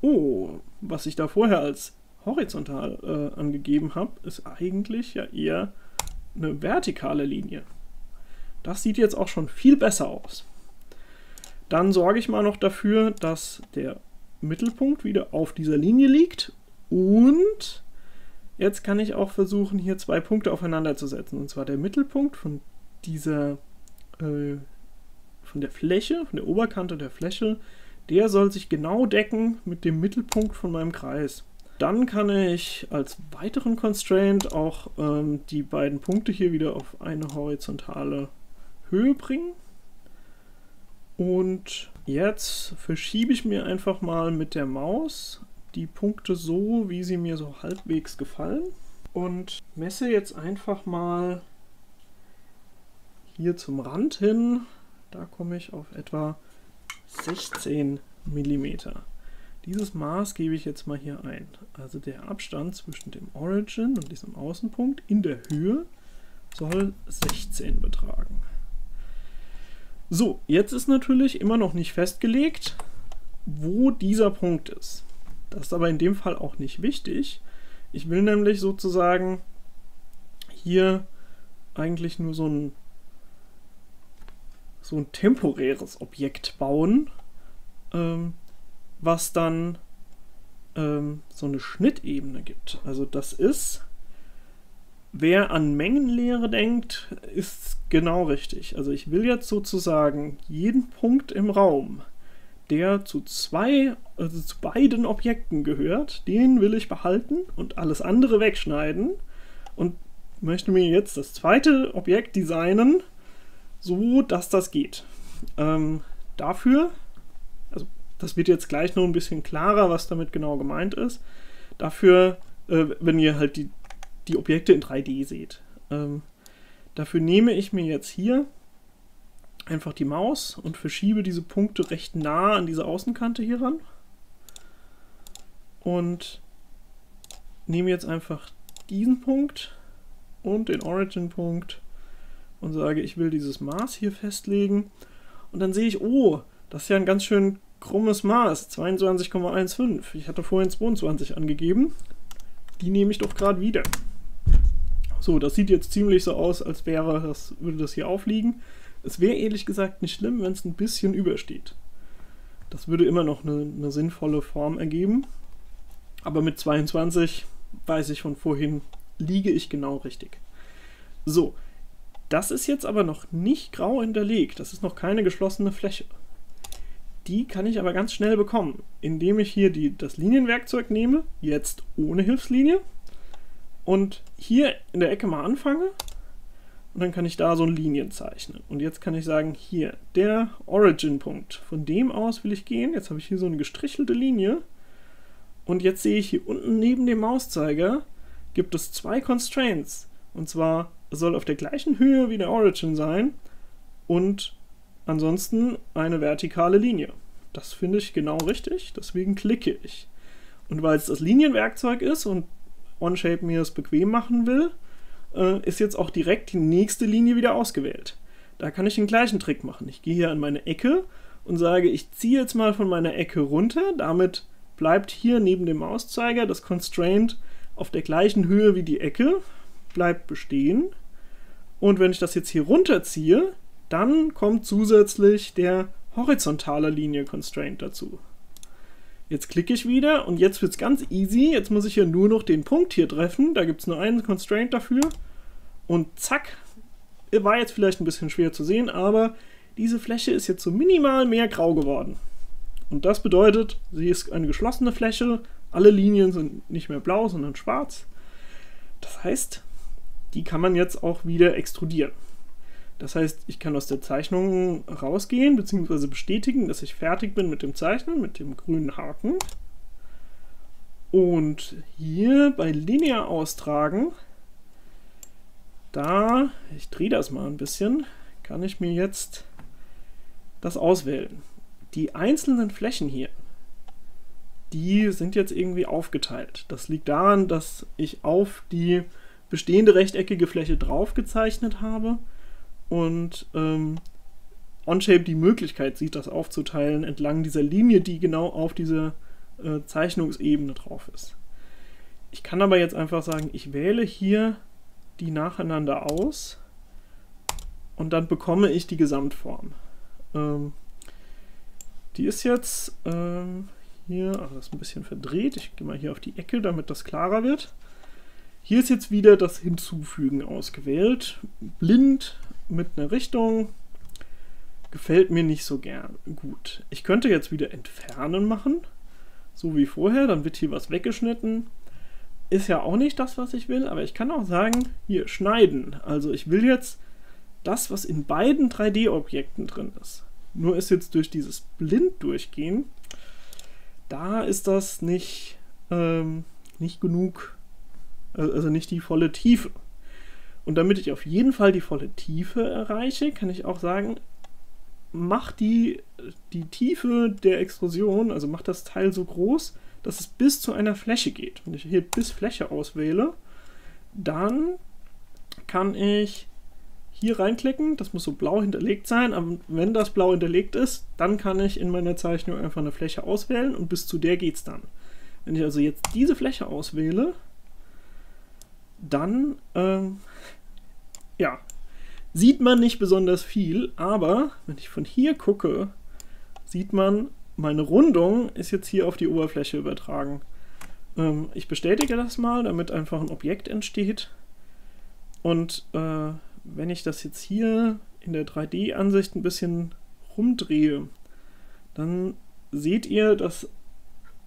oh, was ich da vorher als horizontal äh, angegeben habe, ist eigentlich ja eher eine vertikale Linie. Das sieht jetzt auch schon viel besser aus. Dann sorge ich mal noch dafür, dass der Mittelpunkt wieder auf dieser Linie liegt und jetzt kann ich auch versuchen, hier zwei Punkte aufeinander zu setzen. Und zwar der Mittelpunkt von dieser, äh, von der Fläche, von der Oberkante der Fläche, der soll sich genau decken mit dem Mittelpunkt von meinem Kreis. Dann kann ich als weiteren Constraint auch ähm, die beiden Punkte hier wieder auf eine horizontale Höhe bringen. Und jetzt verschiebe ich mir einfach mal mit der Maus die Punkte so, wie sie mir so halbwegs gefallen. Und messe jetzt einfach mal hier zum Rand hin. Da komme ich auf etwa sechzehn Millimeter. Dieses Maß gebe ich jetzt mal hier ein. Also der Abstand zwischen dem Origin und diesem Außenpunkt in der Höhe soll sechzehn betragen. So, jetzt ist natürlich immer noch nicht festgelegt, wo dieser Punkt ist. Das ist aber in dem Fall auch nicht wichtig. Ich will nämlich sozusagen hier eigentlich nur so ein, so ein temporäres Objekt bauen, ähm, was dann ähm, so eine Schnittebene gibt. Also das ist, wer an Mengenlehre denkt, ist genau richtig. Also ich will jetzt sozusagen jeden Punkt im Raum, der zu zwei, also zu beiden Objekten gehört, den will ich behalten und alles andere wegschneiden und möchte mir jetzt das zweite Objekt designen, so dass das geht. Ähm, dafür, also das wird jetzt gleich noch ein bisschen klarer, was damit genau gemeint ist. Dafür, äh, wenn ihr halt die, die Objekte in drei D seht. Ähm, dafür nehme ich mir jetzt hier einfach die Maus und verschiebe diese Punkte recht nah an diese Außenkante hier ran. Und nehme jetzt einfach diesen Punkt und den Origin-Punkt und sage, ich will dieses Maß hier festlegen. Und dann sehe ich, oh, das ist ja ein ganz schön krummes Maß, zweiundzwanzig Komma fünfzehn. Ich hatte vorhin zweiundzwanzig angegeben. Die nehme ich doch gerade wieder. So, das sieht jetzt ziemlich so aus, als wäre das, würde das hier aufliegen. Es wäre ehrlich gesagt nicht schlimm, wenn es ein bisschen übersteht. Das würde immer noch eine, eine sinnvolle Form ergeben. Aber mit zweiundzwanzig, weiß ich von vorhin, liege ich genau richtig. So, das ist jetzt aber noch nicht grau hinterlegt. Das ist noch keine geschlossene Fläche. Die kann ich aber ganz schnell bekommen, indem ich hier die, das Linienwerkzeug nehme, jetzt ohne Hilfslinie, und hier in der Ecke mal anfange und dann kann ich da so Linien zeichnen. Und jetzt kann ich sagen, hier, der Origin-Punkt, von dem aus will ich gehen, jetzt habe ich hier so eine gestrichelte Linie Und jetzt sehe ich hier unten neben dem Mauszeiger gibt es zwei Constraints. Und zwar soll auf der gleichen Höhe wie der Origin sein und ansonsten eine vertikale Linie. Das finde ich genau richtig, deswegen klicke ich. Und weil es das Linienwerkzeug ist und Onshape mir das bequem machen will, äh, ist jetzt auch direkt die nächste Linie wieder ausgewählt. Da kann ich den gleichen Trick machen. Ich gehe hier an meine Ecke und sage, ich ziehe jetzt mal von meiner Ecke runter. Damit bleibt hier neben dem Mauszeiger das Constraint auf der gleichen Höhe wie die Ecke, bleibt bestehen. Und wenn ich das jetzt hier runterziehe, dann kommt zusätzlich der horizontale Linie Constraint dazu. Jetzt klicke ich wieder und jetzt wird es ganz easy. Jetzt muss ich ja nur noch den Punkt hier treffen. Da gibt es nur einen Constraint dafür. Und zack, war jetzt vielleicht ein bisschen schwer zu sehen, aber diese Fläche ist jetzt so minimal mehr grau geworden. Und das bedeutet, sie ist eine geschlossene Fläche. Alle Linien sind nicht mehr blau, sondern schwarz. Das heißt, die kann man jetzt auch wieder extrudieren. Das heißt, ich kann aus der Zeichnung rausgehen bzw. bestätigen, dass ich fertig bin mit dem Zeichnen, mit dem grünen Haken. Und hier bei linear austragen, da, ich drehe das mal ein bisschen, kann ich mir jetzt das auswählen. Die einzelnen Flächen hier, die sind jetzt irgendwie aufgeteilt. Das liegt daran, dass ich auf die bestehende rechteckige Fläche drauf gezeichnet habe und ähm, Onshape die Möglichkeit sieht, das aufzuteilen entlang dieser Linie, die genau auf dieser äh, Zeichnungsebene drauf ist. Ich kann aber jetzt einfach sagen, ich wähle hier die nacheinander aus und dann bekomme ich die Gesamtform. Ähm, die ist jetzt ähm, hier, also das ist ein bisschen verdreht, ich gehe mal hier auf die Ecke, damit das klarer wird. Hier ist jetzt wieder das Hinzufügen ausgewählt, blind mit einer Richtung, gefällt mir nicht so gern. Gut, ich könnte jetzt wieder entfernen machen, so wie vorher, dann wird hier was weggeschnitten. Ist ja auch nicht das, was ich will, aber ich kann auch sagen, hier, schneiden. Also ich will jetzt das, was in beiden drei D-Objekten drin ist. Nur ist jetzt durch dieses blind durchgehen, da ist das nicht, ähm, nicht genug, also nicht die volle Tiefe. Und damit ich auf jeden Fall die volle Tiefe erreiche, kann ich auch sagen, mach die, die Tiefe der Extrusion, also mach das Teil so groß, dass es bis zu einer Fläche geht. Wenn ich hier bis Fläche auswähle, dann kann ich hier reinklicken, das muss so blau hinterlegt sein, aber wenn das blau hinterlegt ist, dann kann ich in meiner Zeichnung einfach eine Fläche auswählen und bis zu der geht es dann. Wenn ich also jetzt diese Fläche auswähle, dann ähm, ja, sieht man nicht besonders viel, aber wenn ich von hier gucke, sieht man, meine Rundung ist jetzt hier auf die Oberfläche übertragen. Ähm, ich bestätige das mal, damit einfach ein Objekt entsteht. Und äh, wenn ich das jetzt hier in der drei D-Ansicht ein bisschen rumdrehe, dann seht ihr, dass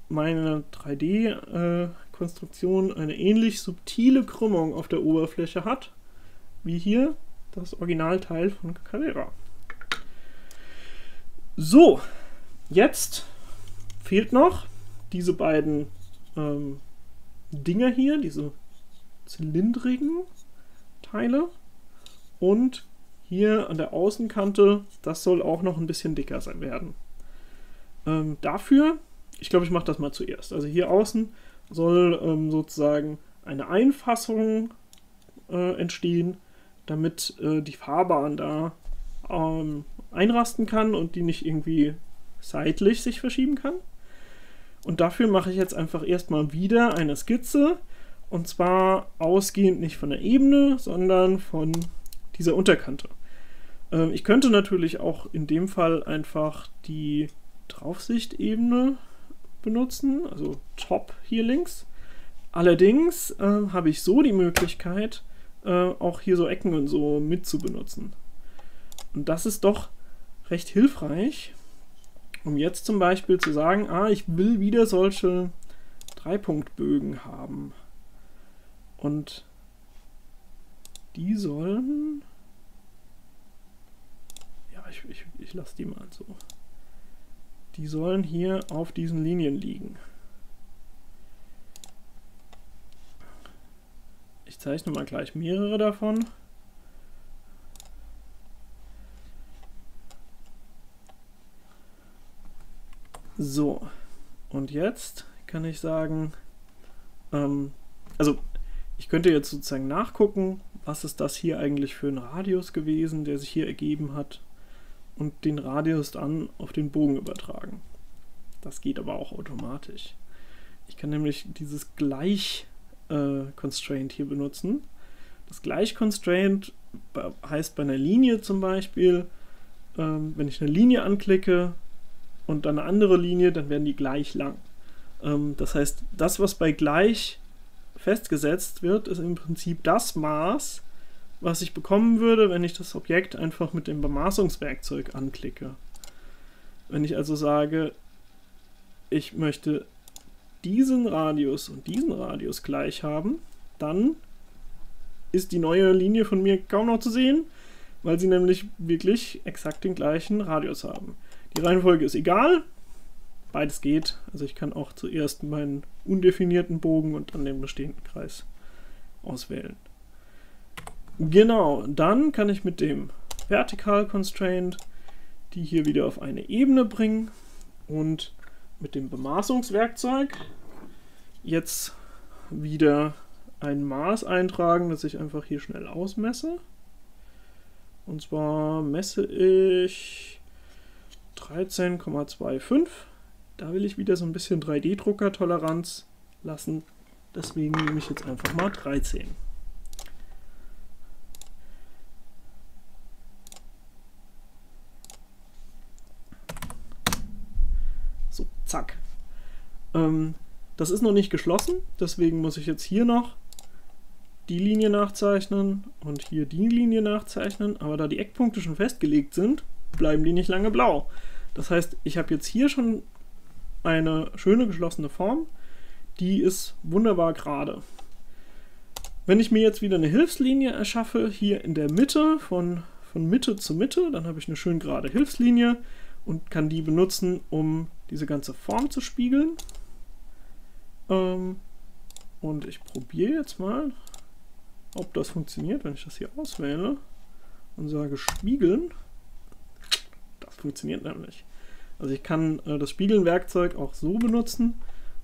meine drei D-Konstruktion äh, eine ähnlich subtile Krümmung auf der Oberfläche hat, wie hier das Originalteil von Carrera. So. Jetzt fehlt noch diese beiden ähm, Dinger hier, diese zylindrigen Teile und hier an der Außenkante, das soll auch noch ein bisschen dicker sein werden. Ähm, dafür, ich glaube, ich mache das mal zuerst. Also hier außen soll ähm, sozusagen eine Einfassung äh, entstehen, damit äh, die Fahrbahn da ähm, einrasten kann und die nicht irgendwie seitlich sich verschieben kann. Und dafür mache ich jetzt einfach erstmal wieder eine Skizze und zwar ausgehend nicht von der Ebene, sondern von dieser Unterkante. Ähm, ich könnte natürlich auch in dem Fall einfach die Draufsichtebene benutzen, also Top hier links. Allerdings äh, habe ich so die Möglichkeit, äh, auch hier so Ecken und so mit zu benutzen. Und das ist doch recht hilfreich, um jetzt zum Beispiel zu sagen, ah, ich will wieder solche Dreipunktbögen haben. Und die sollen... Ja, ich, ich, ich lasse die mal so. Die sollen hier auf diesen Linien liegen. zeichne mal gleich mehrere davon. So, und jetzt kann ich sagen, ähm, also ich könnte jetzt sozusagen nachgucken, was ist das hier eigentlich für ein Radius gewesen, der sich hier ergeben hat, und den Radius dann auf den Bogen übertragen. Das geht aber auch automatisch. Ich kann nämlich dieses Gleich-Constraint äh, hier benutzen. Das Gleich-Constraint heißt bei einer Linie zum Beispiel, ähm, wenn ich eine Linie anklicke und dann eine andere Linie, dann werden die gleich lang. Ähm, das heißt, das, was bei Gleich festgesetzt wird, ist im Prinzip das Maß, was ich bekommen würde, wenn ich das Objekt einfach mit dem Bemaßungswerkzeug anklicke. Wenn ich also sage, ich möchte diesen Radius und diesen Radius gleich haben, dann ist die neue Linie von mir kaum noch zu sehen, weil sie nämlich wirklich exakt den gleichen Radius haben. Die Reihenfolge ist egal, beides geht. Also ich kann auch zuerst meinen undefinierten Bogen und dann den bestehenden Kreis auswählen. Genau, dann kann ich mit dem Vertical Constraint die hier wieder auf eine Ebene bringen und mit dem Bemaßungswerkzeug jetzt wieder ein Maß eintragen, das ich einfach hier schnell ausmesse. Und zwar messe ich dreizehn Komma fünfundzwanzig. Da will ich wieder so ein bisschen drei D-Drucker-Toleranz lassen. Deswegen nehme ich jetzt einfach mal dreizehn. So, zack. Ähm, das ist noch nicht geschlossen, deswegen muss ich jetzt hier noch die Linie nachzeichnen und hier die Linie nachzeichnen. Aber da die Eckpunkte schon festgelegt sind, bleiben die nicht lange blau. Das heißt, ich habe jetzt hier schon eine schöne geschlossene Form, die ist wunderbar gerade. Wenn ich mir jetzt wieder eine Hilfslinie erschaffe, hier in der Mitte, von, von Mitte zu Mitte, dann habe ich eine schön gerade Hilfslinie und kann die benutzen, um diese ganze Form zu spiegeln. Ähm, und ich probiere jetzt mal, ob das funktioniert, wenn ich das hier auswähle und sage Spiegeln. Das funktioniert nämlich. Also ich kann äh, das Spiegeln-Werkzeug auch so benutzen,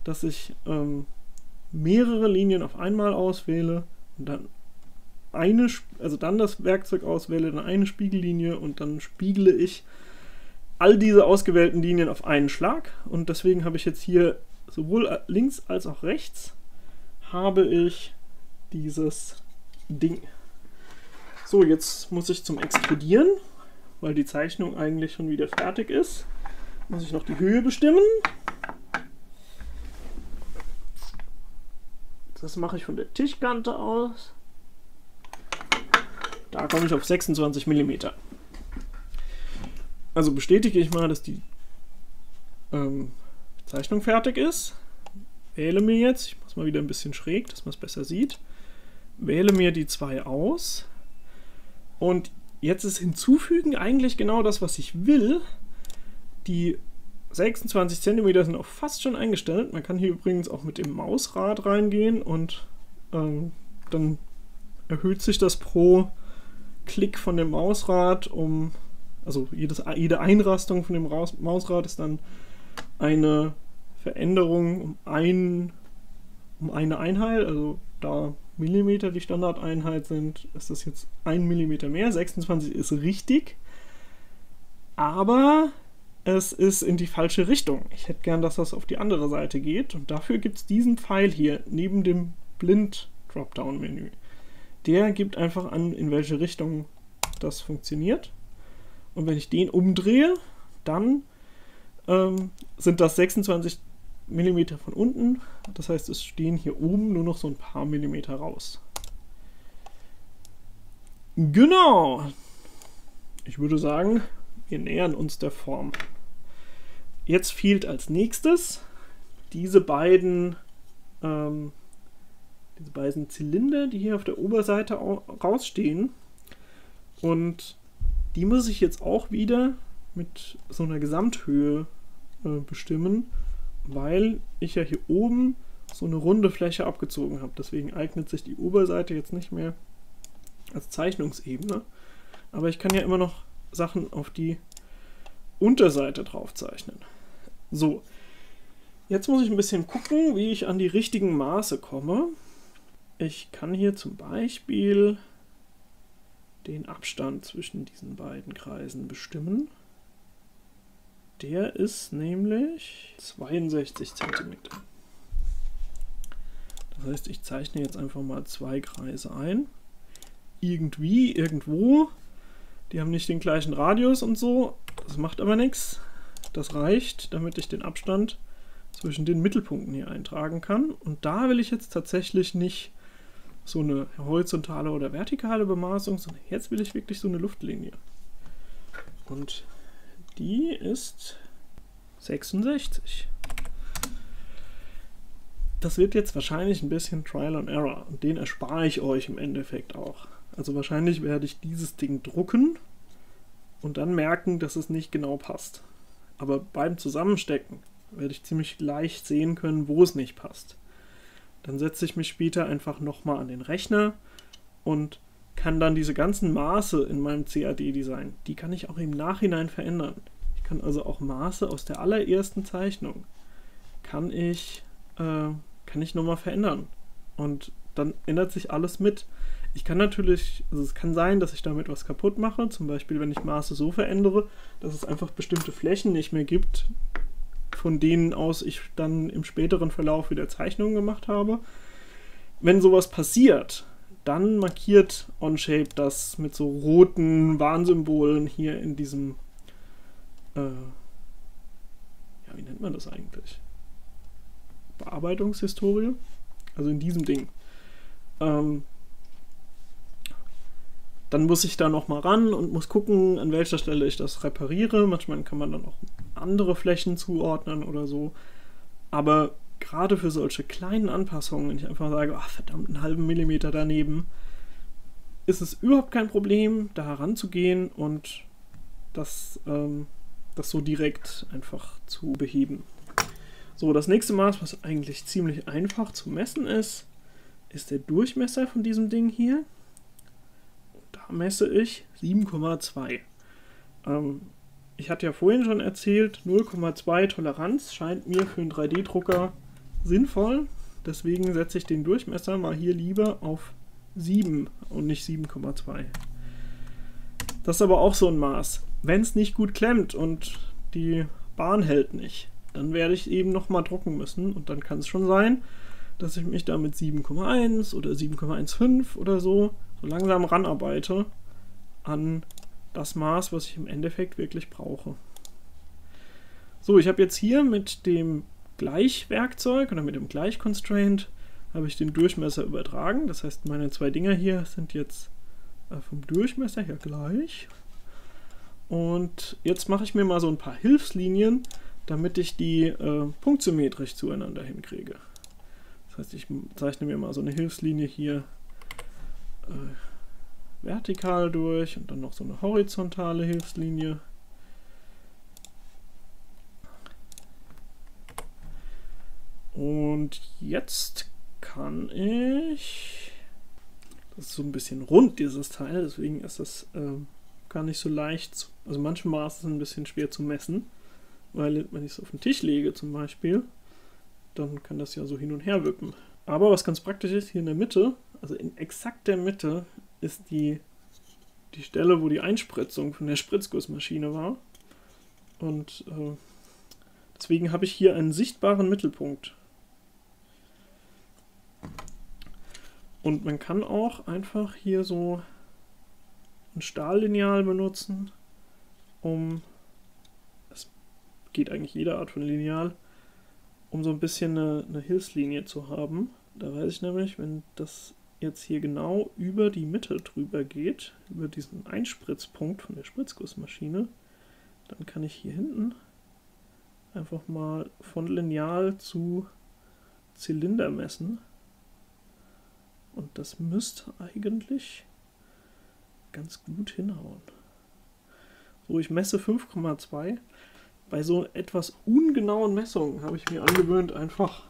dass ich ähm, mehrere Linien auf einmal auswähle und dann eine, also dann das Werkzeug auswähle, dann eine Spiegellinie und dann spiegle ich all diese ausgewählten Linien auf einen Schlag. Und deswegen habe ich jetzt hier sowohl links als auch rechts habe ich dieses Ding. So, jetzt muss ich zum Extrudieren, weil die Zeichnung eigentlich schon wieder fertig ist. Muss ich noch die Höhe bestimmen. Das mache ich von der Tischkante aus. Da komme ich auf sechsundzwanzig Millimeter. Also bestätige ich mal, dass die ähm, Zeichnung fertig ist. Wähle mir jetzt, ich mache es mal wieder ein bisschen schräg, dass man es besser sieht. Wähle mir die zwei aus. Und jetzt ist hinzufügen eigentlich genau das, was ich will. Die sechsundzwanzig Zentimeter sind auch fast schon eingestellt. Man kann hier übrigens auch mit dem Mausrad reingehen und ähm, dann erhöht sich das pro Klick von dem Mausrad um, also jedes, jede Einrastung von dem Mausrad ist dann eine Veränderung um, ein, um eine Einheit, also da Millimeter die Standardeinheit sind, ist das jetzt ein Millimeter mehr. sechsundzwanzig ist richtig, aber es ist in die falsche Richtung. Ich hätte gern, dass das auf die andere Seite geht. Und dafür gibt es diesen Pfeil hier neben dem Blind-Dropdown-Menü. Der gibt einfach an, in welche Richtung das funktioniert. Und wenn ich den umdrehe, dann ähm, sind das sechsundzwanzig Millimeter von unten. Das heißt, es stehen hier oben nur noch so ein paar Millimeter raus. Genau! Ich würde sagen, wir nähern uns der Form. Jetzt fehlt als nächstes diese beiden, ähm, diese beiden Zylinder, die hier auf der Oberseite rausstehen. Und die muss ich jetzt auch wieder mit so einer Gesamthöhe äh, bestimmen, weil ich ja hier oben so eine runde Fläche abgezogen habe. Deswegen eignet sich die Oberseite jetzt nicht mehr als Zeichnungsebene. Aber ich kann ja immer noch Sachen auf die Unterseite drauf zeichnen. So, jetzt muss ich ein bisschen gucken, wie ich an die richtigen Maße komme. Ich kann hier zum Beispiel den Abstand zwischen diesen beiden Kreisen bestimmen. Der ist nämlich zweiundsechzig Zentimeter. Das heißt, ich zeichne jetzt einfach mal zwei Kreise ein. Irgendwie, irgendwo. Die haben nicht den gleichen Radius und so. Das macht aber nichts. Das reicht, damit ich den Abstand zwischen den Mittelpunkten hier eintragen kann. Und da will ich jetzt tatsächlich nicht so eine horizontale oder vertikale Bemaßung, sondern jetzt will ich wirklich so eine Luftlinie. Und die ist sechsundsechzig. Das wird jetzt wahrscheinlich ein bisschen Trial and Error und den erspare ich euch im Endeffekt auch. Also wahrscheinlich werde ich dieses Ding drucken und dann merken, dass es nicht genau passt. Aber beim Zusammenstecken werde ich ziemlich leicht sehen können, wo es nicht passt. Dann setze ich mich später einfach nochmal an den Rechner und kann dann diese ganzen Maße in meinem C A D-Design, die kann ich auch im Nachhinein verändern. Ich kann also auch Maße aus der allerersten Zeichnung, kann ich, äh, kann ich nochmal verändern. Und dann ändert sich alles mit. Ich kann natürlich, also es kann sein, dass ich damit was kaputt mache, zum Beispiel wenn ich Maße so verändere, dass es einfach bestimmte Flächen nicht mehr gibt, von denen aus ich dann im späteren Verlauf wieder Zeichnungen gemacht habe. Wenn sowas passiert, dann markiert Onshape das mit so roten Warnsymbolen hier in diesem, äh, ja, wie nennt man das eigentlich? Bearbeitungshistorie? Also in diesem Ding. Ähm, dann muss ich da nochmal ran und muss gucken, an welcher Stelle ich das repariere. Manchmal kann man dann auch andere Flächen zuordnen oder so. Aber gerade für solche kleinen Anpassungen, wenn ich einfach sage, ach verdammt, einen halben Millimeter daneben, ist es überhaupt kein Problem, da heranzugehen und das, ähm, das so direkt einfach zu beheben. So, das nächste Maß, was eigentlich ziemlich einfach zu messen ist, ist der Durchmesser von diesem Ding hier. Und da messe ich sieben Komma zwei. Ähm, ich hatte ja vorhin schon erzählt, null Komma zwei Toleranz scheint mir für einen drei D-Drucker sinnvoll. Deswegen setze ich den Durchmesser mal hier lieber auf sieben und nicht sieben Komma zwei. Das ist aber auch so ein Maß. Wenn es nicht gut klemmt und die Bahn hält nicht, dann werde ich eben nochmal drucken müssen. Und dann kann es schon sein, dass ich mich da mit sieben Komma eins oder sieben Komma fünfzehn oder so, so langsam ranarbeite an das Maß, was ich im Endeffekt wirklich brauche. So, ich habe jetzt hier mit dem Gleichwerkzeug oder mit dem Gleichconstraint habe ich den Durchmesser übertragen. Das heißt, meine zwei Dinger hier sind jetzt vom Durchmesser her gleich. Und jetzt mache ich mir mal so ein paar Hilfslinien, damit ich die äh, punktsymmetrisch zueinander hinkriege. Das heißt, ich zeichne mir mal so eine Hilfslinie hier äh, vertikal durch und dann noch so eine horizontale Hilfslinie. Und jetzt kann ich, das ist so ein bisschen rund dieses Teil, deswegen ist das äh, gar nicht so leicht, also manchmal ist es ein bisschen schwer zu messen, weil wenn ich es auf den Tisch lege zum Beispiel, dann kann das ja so hin und her wippen. Aber was ganz praktisch ist, hier in der Mitte, also in exakt der Mitte, ist die, die Stelle, wo die Einspritzung von der Spritzgussmaschine war. Und äh, deswegen habe ich hier einen sichtbaren Mittelpunkt. Und man kann auch einfach hier so ein Stahllineal benutzen, um, das geht eigentlich jede Art von Lineal, um so ein bisschen eine, eine Hilfslinie zu haben. Da weiß ich nämlich, wenn das jetzt hier genau über die Mitte drüber geht, über diesen Einspritzpunkt von der Spritzgussmaschine, dann kann ich hier hinten einfach mal von Lineal zu Zylinder messen. Und das müsste eigentlich ganz gut hinhauen. So, ich messe fünf Komma zwei. Bei so etwas ungenauen Messungen habe ich mir angewöhnt, einfach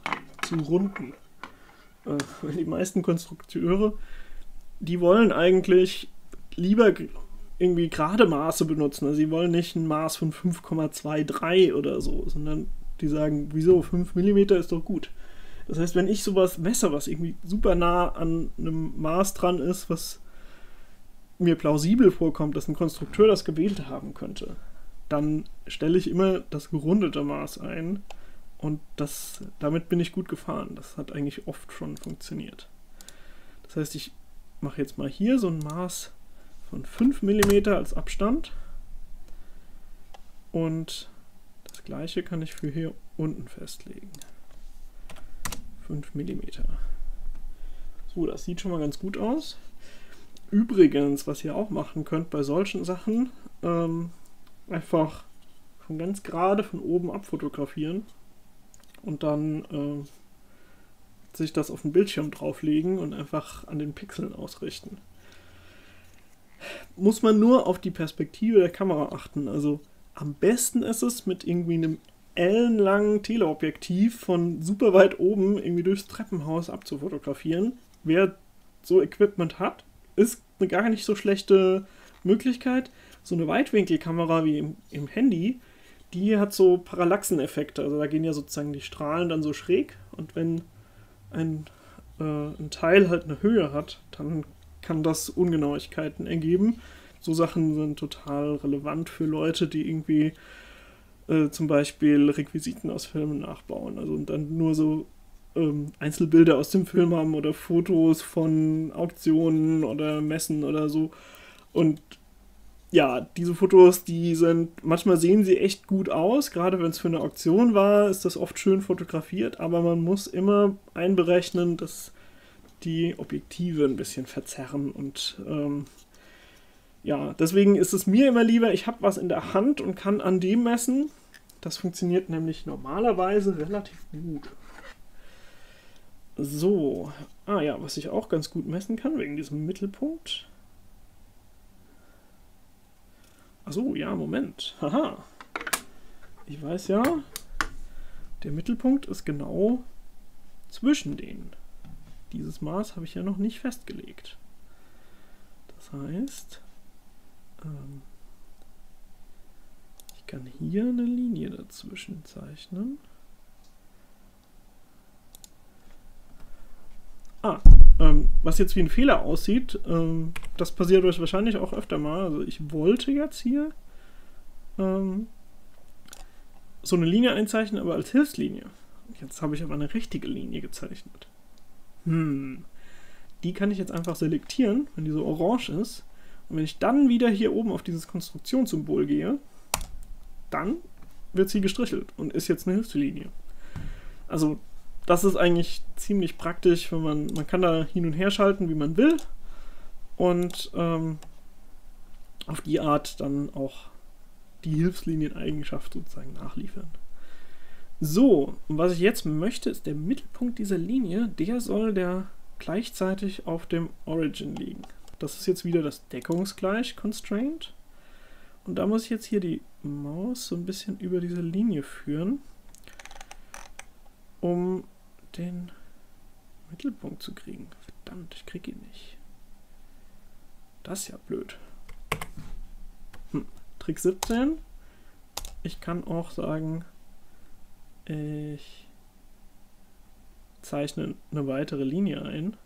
müssen runden. Äh, die meisten Konstrukteure, die wollen eigentlich lieber irgendwie gerade Maße benutzen. Also sie wollen nicht ein Maß von fünf Komma zwei drei oder so, sondern die sagen, wieso, fünf Millimeter ist doch gut. Das heißt, wenn ich sowas messe, was irgendwie super nah an einem Maß dran ist, was mir plausibel vorkommt, dass ein Konstrukteur das gewählt haben könnte, dann stelle ich immer das gerundete Maß ein und das, damit bin ich gut gefahren. Das hat eigentlich oft schon funktioniert. Das heißt, ich mache jetzt mal hier so ein Maß von fünf Millimeter als Abstand und das gleiche kann ich für hier unten festlegen. fünf Millimeter. So, das sieht schon mal ganz gut aus. Übrigens, was ihr auch machen könnt bei solchen Sachen, ähm, einfach von ganz gerade von oben abfotografieren und dann äh, sich das auf den Bildschirm drauflegen und einfach an den Pixeln ausrichten. Muss man nur auf die Perspektive der Kamera achten. Also am besten ist es, mit irgendwie einem ellenlangen Teleobjektiv von super weit oben irgendwie durchs Treppenhaus abzufotografieren. Wer so Equipment hat, ist eine gar nicht so schlechte Möglichkeit. So eine Weitwinkelkamera wie im, im Handy, die hat so Parallaxeneffekte. Also da gehen ja sozusagen die Strahlen dann so schräg und wenn ein, äh, ein Teil halt eine Höhe hat, dann kann das Ungenauigkeiten ergeben. So Sachen sind total relevant für Leute, die irgendwie äh, zum Beispiel Requisiten aus Filmen nachbauen. Also und dann nur so ähm, Einzelbilder aus dem Film haben oder Fotos von Auktionen oder Messen oder so. Und ja, diese Fotos, die sind, manchmal sehen sie echt gut aus, gerade wenn es für eine Auktion war, ist das oft schön fotografiert, aber man muss immer einberechnen, dass die Objektive ein bisschen verzerren und ähm, ja, deswegen ist es mir immer lieber, ich habe was in der Hand und kann an dem messen. Das funktioniert nämlich normalerweise relativ gut. So, ah ja, was ich auch ganz gut messen kann, wegen diesem Mittelpunkt. Achso, ja, Moment. Haha. Ich weiß ja, der Mittelpunkt ist genau zwischen denen. Dieses Maß habe ich ja noch nicht festgelegt. Das heißt, ähm, ich kann hier eine Linie dazwischen zeichnen. Ah, ähm, was jetzt wie ein Fehler aussieht, ähm, das passiert euch wahrscheinlich auch öfter mal. Also ich wollte jetzt hier ähm, so eine Linie einzeichnen, aber als Hilfslinie. Jetzt habe ich aber eine richtige Linie gezeichnet. Hm, die kann ich jetzt einfach selektieren, wenn die so orange ist. Und wenn ich dann wieder hier oben auf dieses Konstruktionssymbol gehe, dann wird sie gestrichelt und ist jetzt eine Hilfslinie. Also das ist eigentlich ziemlich praktisch, wenn man, man kann da hin und her schalten, wie man will und ähm, auf die Art dann auch die Hilfslinieneigenschaft sozusagen nachliefern. So, und was ich jetzt möchte, ist der Mittelpunkt dieser Linie, der soll der gleichzeitig auf dem Origin liegen. Das ist jetzt wieder das Deckungsgleich-Constraint und da muss ich jetzt hier die Maus so ein bisschen über diese Linie führen, um den Mittelpunkt zu kriegen. Verdammt, ich kriege ihn nicht. Das ist ja blöd. Hm. Trick siebzehn. Ich kann auch sagen, ich zeichne eine weitere Linie ein.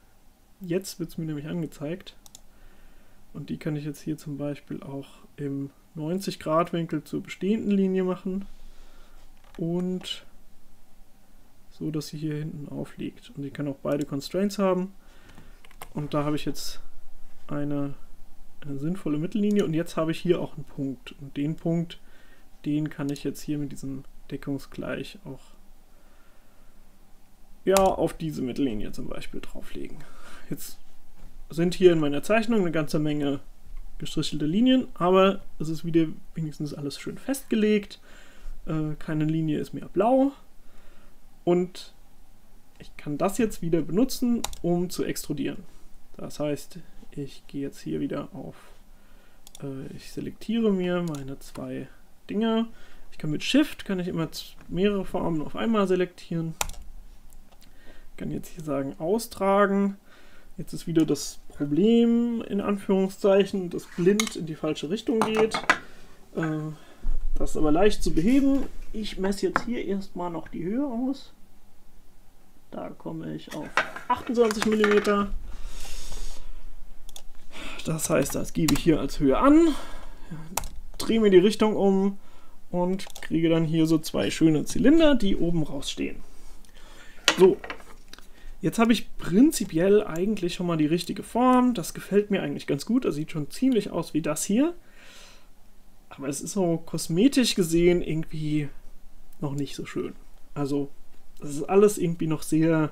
Jetzt wird es mir nämlich angezeigt. Und die kann ich jetzt hier zum Beispiel auch im neunzig Grad Winkel zur bestehenden Linie machen. Und so, dass sie hier hinten aufliegt. Und ich kann auch beide Constraints haben. Und da habe ich jetzt eine, eine sinnvolle Mittellinie. Und jetzt habe ich hier auch einen Punkt. Und den Punkt, den kann ich jetzt hier mit diesem Deckungsgleich auch ja, auf diese Mittellinie zum Beispiel drauflegen. Jetzt sind hier in meiner Zeichnung eine ganze Menge gestrichelte Linien, aber es ist wieder wenigstens alles schön festgelegt. Äh, keine Linie ist mehr blau. Und ich kann das jetzt wieder benutzen, um zu extrudieren. Das heißt, ich gehe jetzt hier wieder auf, äh, ich selektiere mir meine zwei Dinger. Ich kann mit Shift, kann ich immer mehrere Formen auf einmal selektieren. Ich kann jetzt hier sagen, austragen. Jetzt ist wieder das Problem, in Anführungszeichen, dass blind in die falsche Richtung geht. Das ist aber leicht zu beheben. Ich messe jetzt hier erstmal noch die Höhe aus. Da komme ich auf achtundzwanzig Millimeter. Das heißt, das gebe ich hier als Höhe an, drehe mir die Richtung um und kriege dann hier so zwei schöne Zylinder, die oben rausstehen. So, jetzt habe ich prinzipiell eigentlich schon mal die richtige Form. Das gefällt mir eigentlich ganz gut. Das sieht schon ziemlich aus wie das hier. Aber es ist so kosmetisch gesehen irgendwie noch nicht so schön. Also, das ist alles irgendwie noch sehr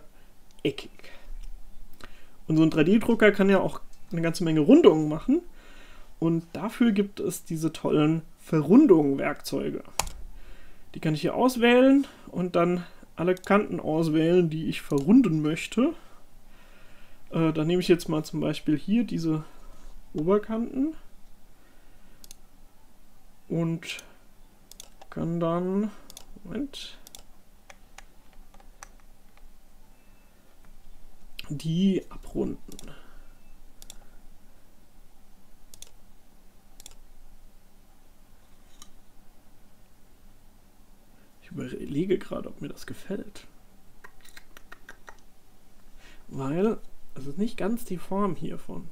eckig. Und so ein drei D Drucker kann ja auch eine ganze Menge Rundungen machen, und dafür gibt es diese tollen Verrundungen-Werkzeuge. Die kann ich hier auswählen und dann alle Kanten auswählen, die ich verrunden möchte. Äh, dann nehme ich jetzt mal zum Beispiel hier diese Oberkanten und kann dann, Moment, die abrunden. Ich überlege gerade, ob mir das gefällt. Weil es ist nicht ganz die Form hiervon.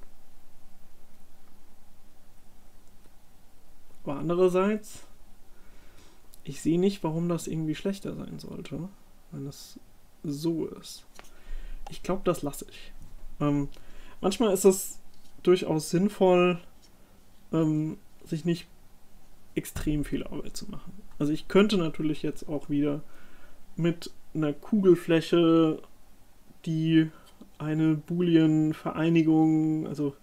Aber andererseits, ich sehe nicht, warum das irgendwie schlechter sein sollte, wenn das so ist. Ich glaube, das lasse ich. Ähm, manchmal ist es durchaus sinnvoll, ähm, sich nicht extrem viel Arbeit zu machen. Also ich könnte natürlich jetzt auch wieder mit einer Kugelfläche, die eine Boolean-Vereinigung, also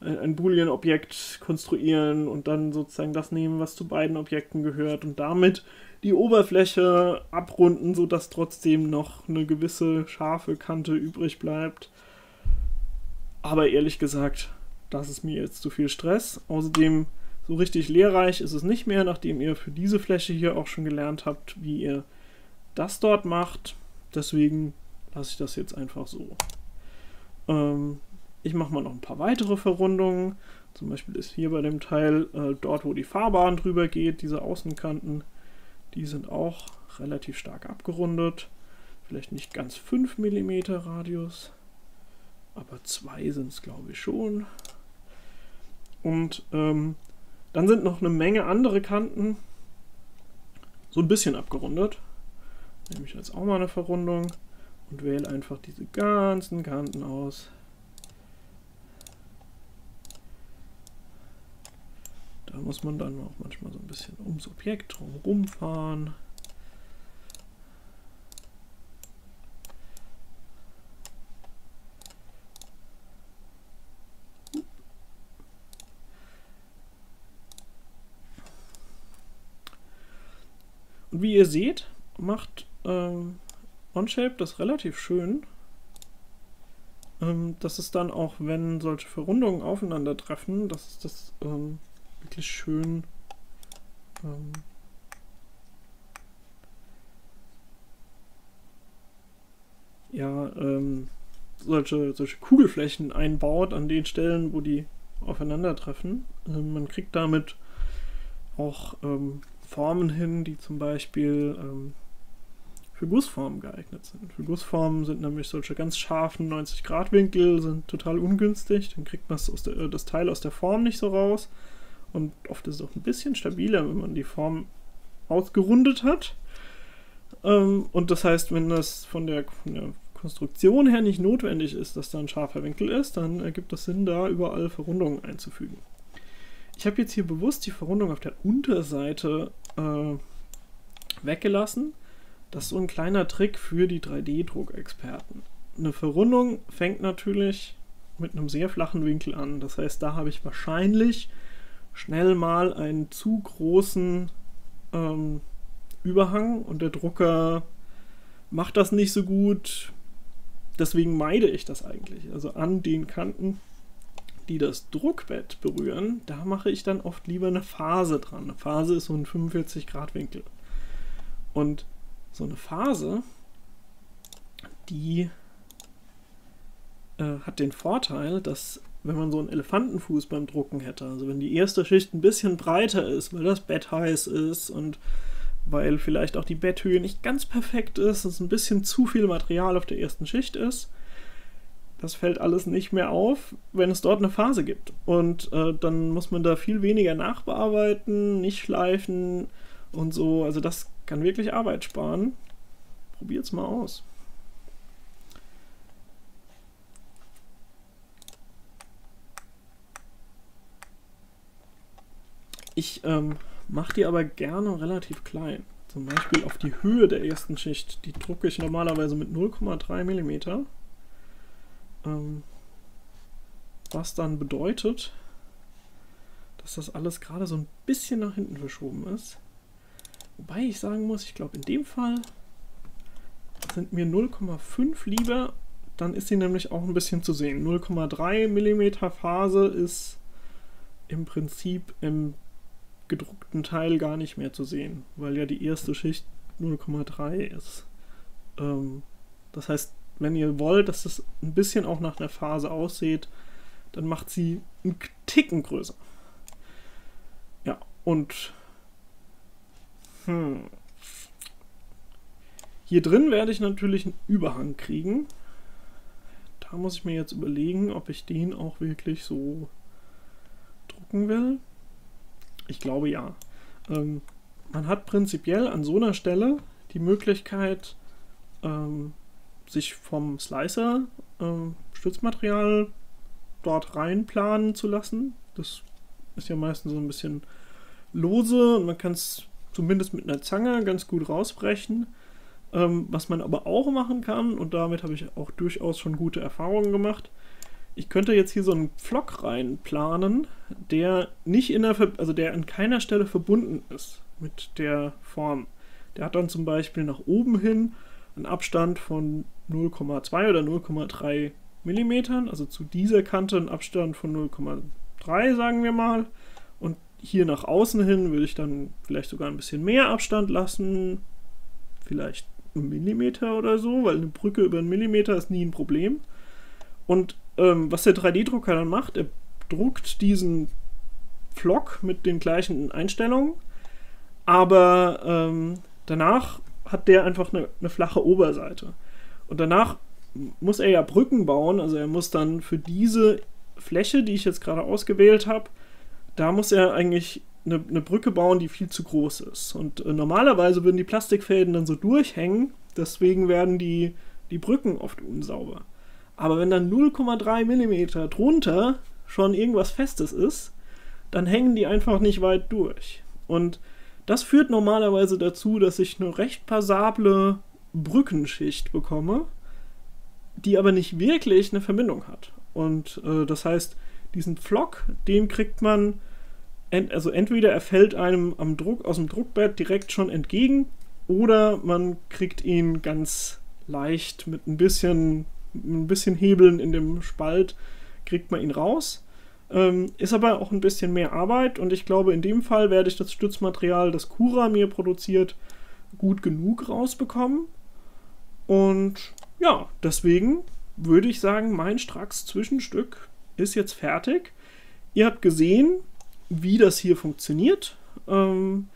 ein Boolean-Objekt konstruieren und dann sozusagen das nehmen, was zu beiden Objekten gehört und damit die Oberfläche abrunden, sodass trotzdem noch eine gewisse scharfe Kante übrig bleibt. Aber ehrlich gesagt, das ist mir jetzt zu viel Stress. Außerdem so richtig lehrreich ist es nicht mehr, nachdem ihr für diese Fläche hier auch schon gelernt habt, wie ihr das dort macht. Deswegen lasse ich das jetzt einfach so. Ähm, ich mache mal noch ein paar weitere Verrundungen. Zum Beispiel ist hier bei dem Teil äh, dort, wo die Fahrbahn drüber geht, diese Außenkanten, die sind auch relativ stark abgerundet. Vielleicht nicht ganz fünf Millimeter Radius, aber zwei sind es, glaube ich, schon. Und ähm, dann sind noch eine Menge andere Kanten so ein bisschen abgerundet. Nehme ich jetzt auch mal eine Verrundung und wähle einfach diese ganzen Kanten aus. Da muss man dann auch manchmal so ein bisschen ums Objekt drumherum fahren. Und wie ihr seht, macht ähm, Onshape das relativ schön, ähm, dass es dann auch, wenn solche Verrundungen aufeinandertreffen, dass es das ähm, wirklich schön ähm, ja, ähm, solche, solche Kugelflächen einbaut an den Stellen, wo die aufeinandertreffen. Ähm, man kriegt damit auch ähm, Formen hin, die zum Beispiel ähm, für Gussformen geeignet sind. Für Gussformen sind nämlich solche ganz scharfen neunzig Grad Winkel sind total ungünstig, dann kriegt man das, aus der, äh, das Teil aus der Form nicht so raus, und oft ist es auch ein bisschen stabiler, wenn man die Form ausgerundet hat. Ähm, und das heißt, wenn das von der, von der Konstruktion her nicht notwendig ist, dass da ein scharfer Winkel ist, dann ergibt das Sinn, da überall Verrundungen einzufügen. Ich habe jetzt hier bewusst die Verrundung auf der Unterseite äh, weggelassen. Das ist so ein kleiner Trick für die drei D Druck-Experten. Eine Verrundung fängt natürlich mit einem sehr flachen Winkel an. Das heißt, da habe ich wahrscheinlich schnell mal einen zu großen ähm, Überhang und der Drucker macht das nicht so gut. Deswegen meide ich das eigentlich. Also an den Kanten, die das Druckbett berühren, da mache ich dann oft lieber eine Phase dran. Eine Phase ist so ein fünfundvierzig Grad Winkel. Und so eine Phase, die äh, hat den Vorteil, dass wenn man so einen Elefantenfuß beim Drucken hätte, also wenn die erste Schicht ein bisschen breiter ist, weil das Bett heiß ist und weil vielleicht auch die Betthöhe nicht ganz perfekt ist, dass ein bisschen zu viel Material auf der ersten Schicht ist, das fällt alles nicht mehr auf, wenn es dort eine Phase gibt. Und äh, dann muss man da viel weniger nachbearbeiten, nicht schleifen und so. Also das kann wirklich Arbeit sparen. Probiert's mal aus. Ich ähm, mache die aber gerne relativ klein. Zum Beispiel auf die Höhe der ersten Schicht. Die drucke ich normalerweise mit null Komma drei Millimeter. Was dann bedeutet, dass das alles gerade so ein bisschen nach hinten verschoben ist. Wobei ich sagen muss, ich glaube in dem Fall sind mir null Komma fünf lieber, dann ist sie nämlich auch ein bisschen zu sehen. null Komma drei Millimeter Phase ist im Prinzip im gedruckten Teil gar nicht mehr zu sehen, weil ja die erste Schicht null Komma drei ist. Das heißt, wenn ihr wollt, dass das ein bisschen auch nach einer Phase aussieht, dann macht sie einen Ticken größer. Ja, und hm, hier drin werde ich natürlich einen Überhang kriegen. Da muss ich mir jetzt überlegen, ob ich den auch wirklich so drucken will. Ich glaube ja. Ähm, man hat prinzipiell an so einer Stelle die Möglichkeit, ähm, sich vom Slicer äh, Stützmaterial dort reinplanen zu lassen. Das ist ja meistens so ein bisschen lose und man kann es zumindest mit einer Zange ganz gut rausbrechen. Ähm, was man aber auch machen kann, und damit habe ich auch durchaus schon gute Erfahrungen gemacht, ich könnte jetzt hier so einen Pflock reinplanen, der nicht in der, also der an keiner Stelle verbunden ist mit der Form. Der hat dann zum Beispiel nach oben hin einen Abstand von null Komma zwei oder null Komma drei Millimetern, also zu dieser Kante einen Abstand von null Komma drei, sagen wir mal. Und hier nach außen hin würde ich dann vielleicht sogar ein bisschen mehr Abstand lassen, vielleicht einen Millimeter oder so, weil eine Brücke über einen Millimeter ist nie ein Problem. Und ähm, was der drei D-Drucker dann macht, er druckt diesen Pflock mit den gleichen Einstellungen, aber ähm, danach hat der einfach eine, eine flache Oberseite. Und danach muss er ja Brücken bauen, also er muss dann für diese Fläche, die ich jetzt gerade ausgewählt habe, da muss er eigentlich eine, eine Brücke bauen, die viel zu groß ist. Und äh, normalerweise würden die Plastikfäden dann so durchhängen, deswegen werden die, die Brücken oft unsauber. Aber wenn dann null Komma drei Millimeter drunter schon irgendwas Festes ist, dann hängen die einfach nicht weit durch. Und das führt normalerweise dazu, dass ich eine recht passable Brückenschicht bekomme, die aber nicht wirklich eine Verbindung hat. Und äh, das heißt, diesen Pflock, den kriegt man, ent also entweder er fällt einem am Druck, aus dem Druckbett direkt schon entgegen, oder man kriegt ihn ganz leicht mit ein bisschen, ein bisschen Hebeln in dem Spalt, kriegt man ihn raus. Ähm, ist aber auch ein bisschen mehr Arbeit und ich glaube, in dem Fall werde ich das Stützmaterial, das Cura mir produziert, gut genug rausbekommen. Und ja, deswegen würde ich sagen, mein Strax-Zwischenstück ist jetzt fertig. Ihr habt gesehen, wie das hier funktioniert, ähm,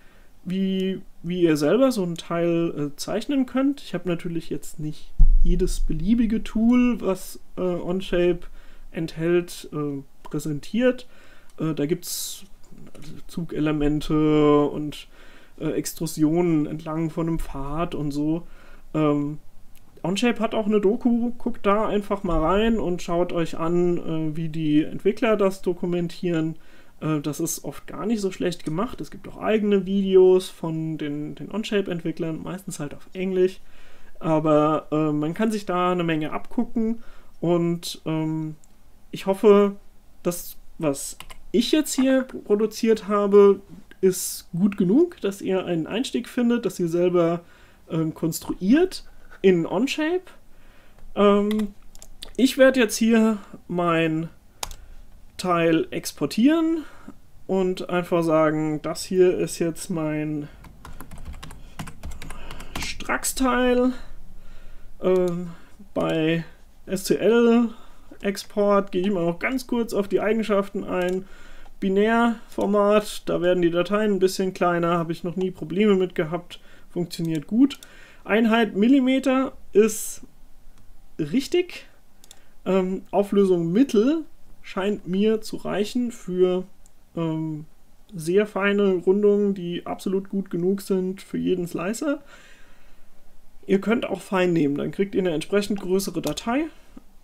wie, wie ihr selber so ein Teil äh, zeichnen könnt. Ich habe natürlich jetzt nicht jedes beliebige Tool, was äh, Onshape enthält, äh, präsentiert. Äh, da gibt es Zugelemente und äh, Extrusionen entlang von einem Pfad und so. Ähm, Onshape hat auch eine Doku, guckt da einfach mal rein und schaut euch an, äh, wie die Entwickler das dokumentieren. Äh, das ist oft gar nicht so schlecht gemacht. Es gibt auch eigene Videos von den, den Onshape-Entwicklern, meistens halt auf Englisch. Aber äh, man kann sich da eine Menge abgucken und ähm, ich hoffe, das, was ich jetzt hier produziert habe, ist gut genug, dass ihr einen Einstieg findet, dass ihr selber ähm, konstruiert in Onshape. Ähm, ich werde jetzt hier mein Teil exportieren und einfach sagen, das hier ist jetzt mein Strax-Teil. Ähm, bei S T L-Export gehe ich mal noch ganz kurz auf die Eigenschaften ein. Binärformat, da werden die Dateien ein bisschen kleiner, habe ich noch nie Probleme mit gehabt, funktioniert gut. Einheit Millimeter ist richtig. Ähm, Auflösung Mittel scheint mir zu reichen für ähm, sehr feine Rundungen, die absolut gut genug sind für jeden Slicer. Ihr könnt auch fein nehmen, dann kriegt ihr eine entsprechend größere Datei.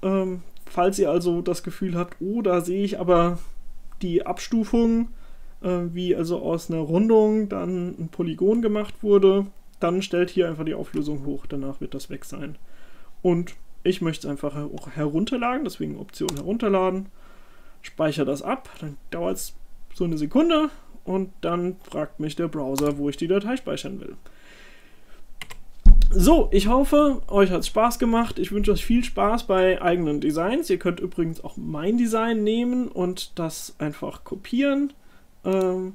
Ähm, falls ihr also das Gefühl habt, oh, da sehe ich aber die Abstufung, äh, wie also aus einer Rundung dann ein Polygon gemacht wurde, dann stellt hier einfach die Auflösung hoch, danach wird das weg sein. Und ich möchte es einfach her herunterladen, deswegen Option herunterladen, speichere das ab, dann dauert es so eine Sekunde und dann fragt mich der Browser, wo ich die Datei speichern will. So, ich hoffe, euch hat es Spaß gemacht. Ich wünsche euch viel Spaß bei eigenen Designs. Ihr könnt übrigens auch mein Design nehmen und das einfach kopieren. Ähm,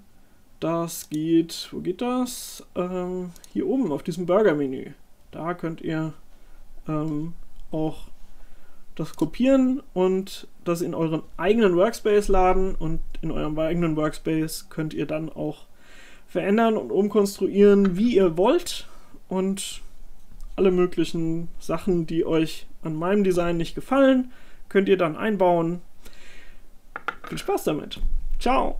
das geht, wo geht das? Ähm, hier oben auf diesem Burger-Menü. Da könnt ihr ähm, auch das kopieren und das in euren eigenen Workspace laden. Und in eurem eigenen Workspace könnt ihr dann auch verändern und umkonstruieren, wie ihr wollt. Und alle möglichen Sachen, die euch an meinem Design nicht gefallen, könnt ihr dann einbauen. Viel Spaß damit. Ciao.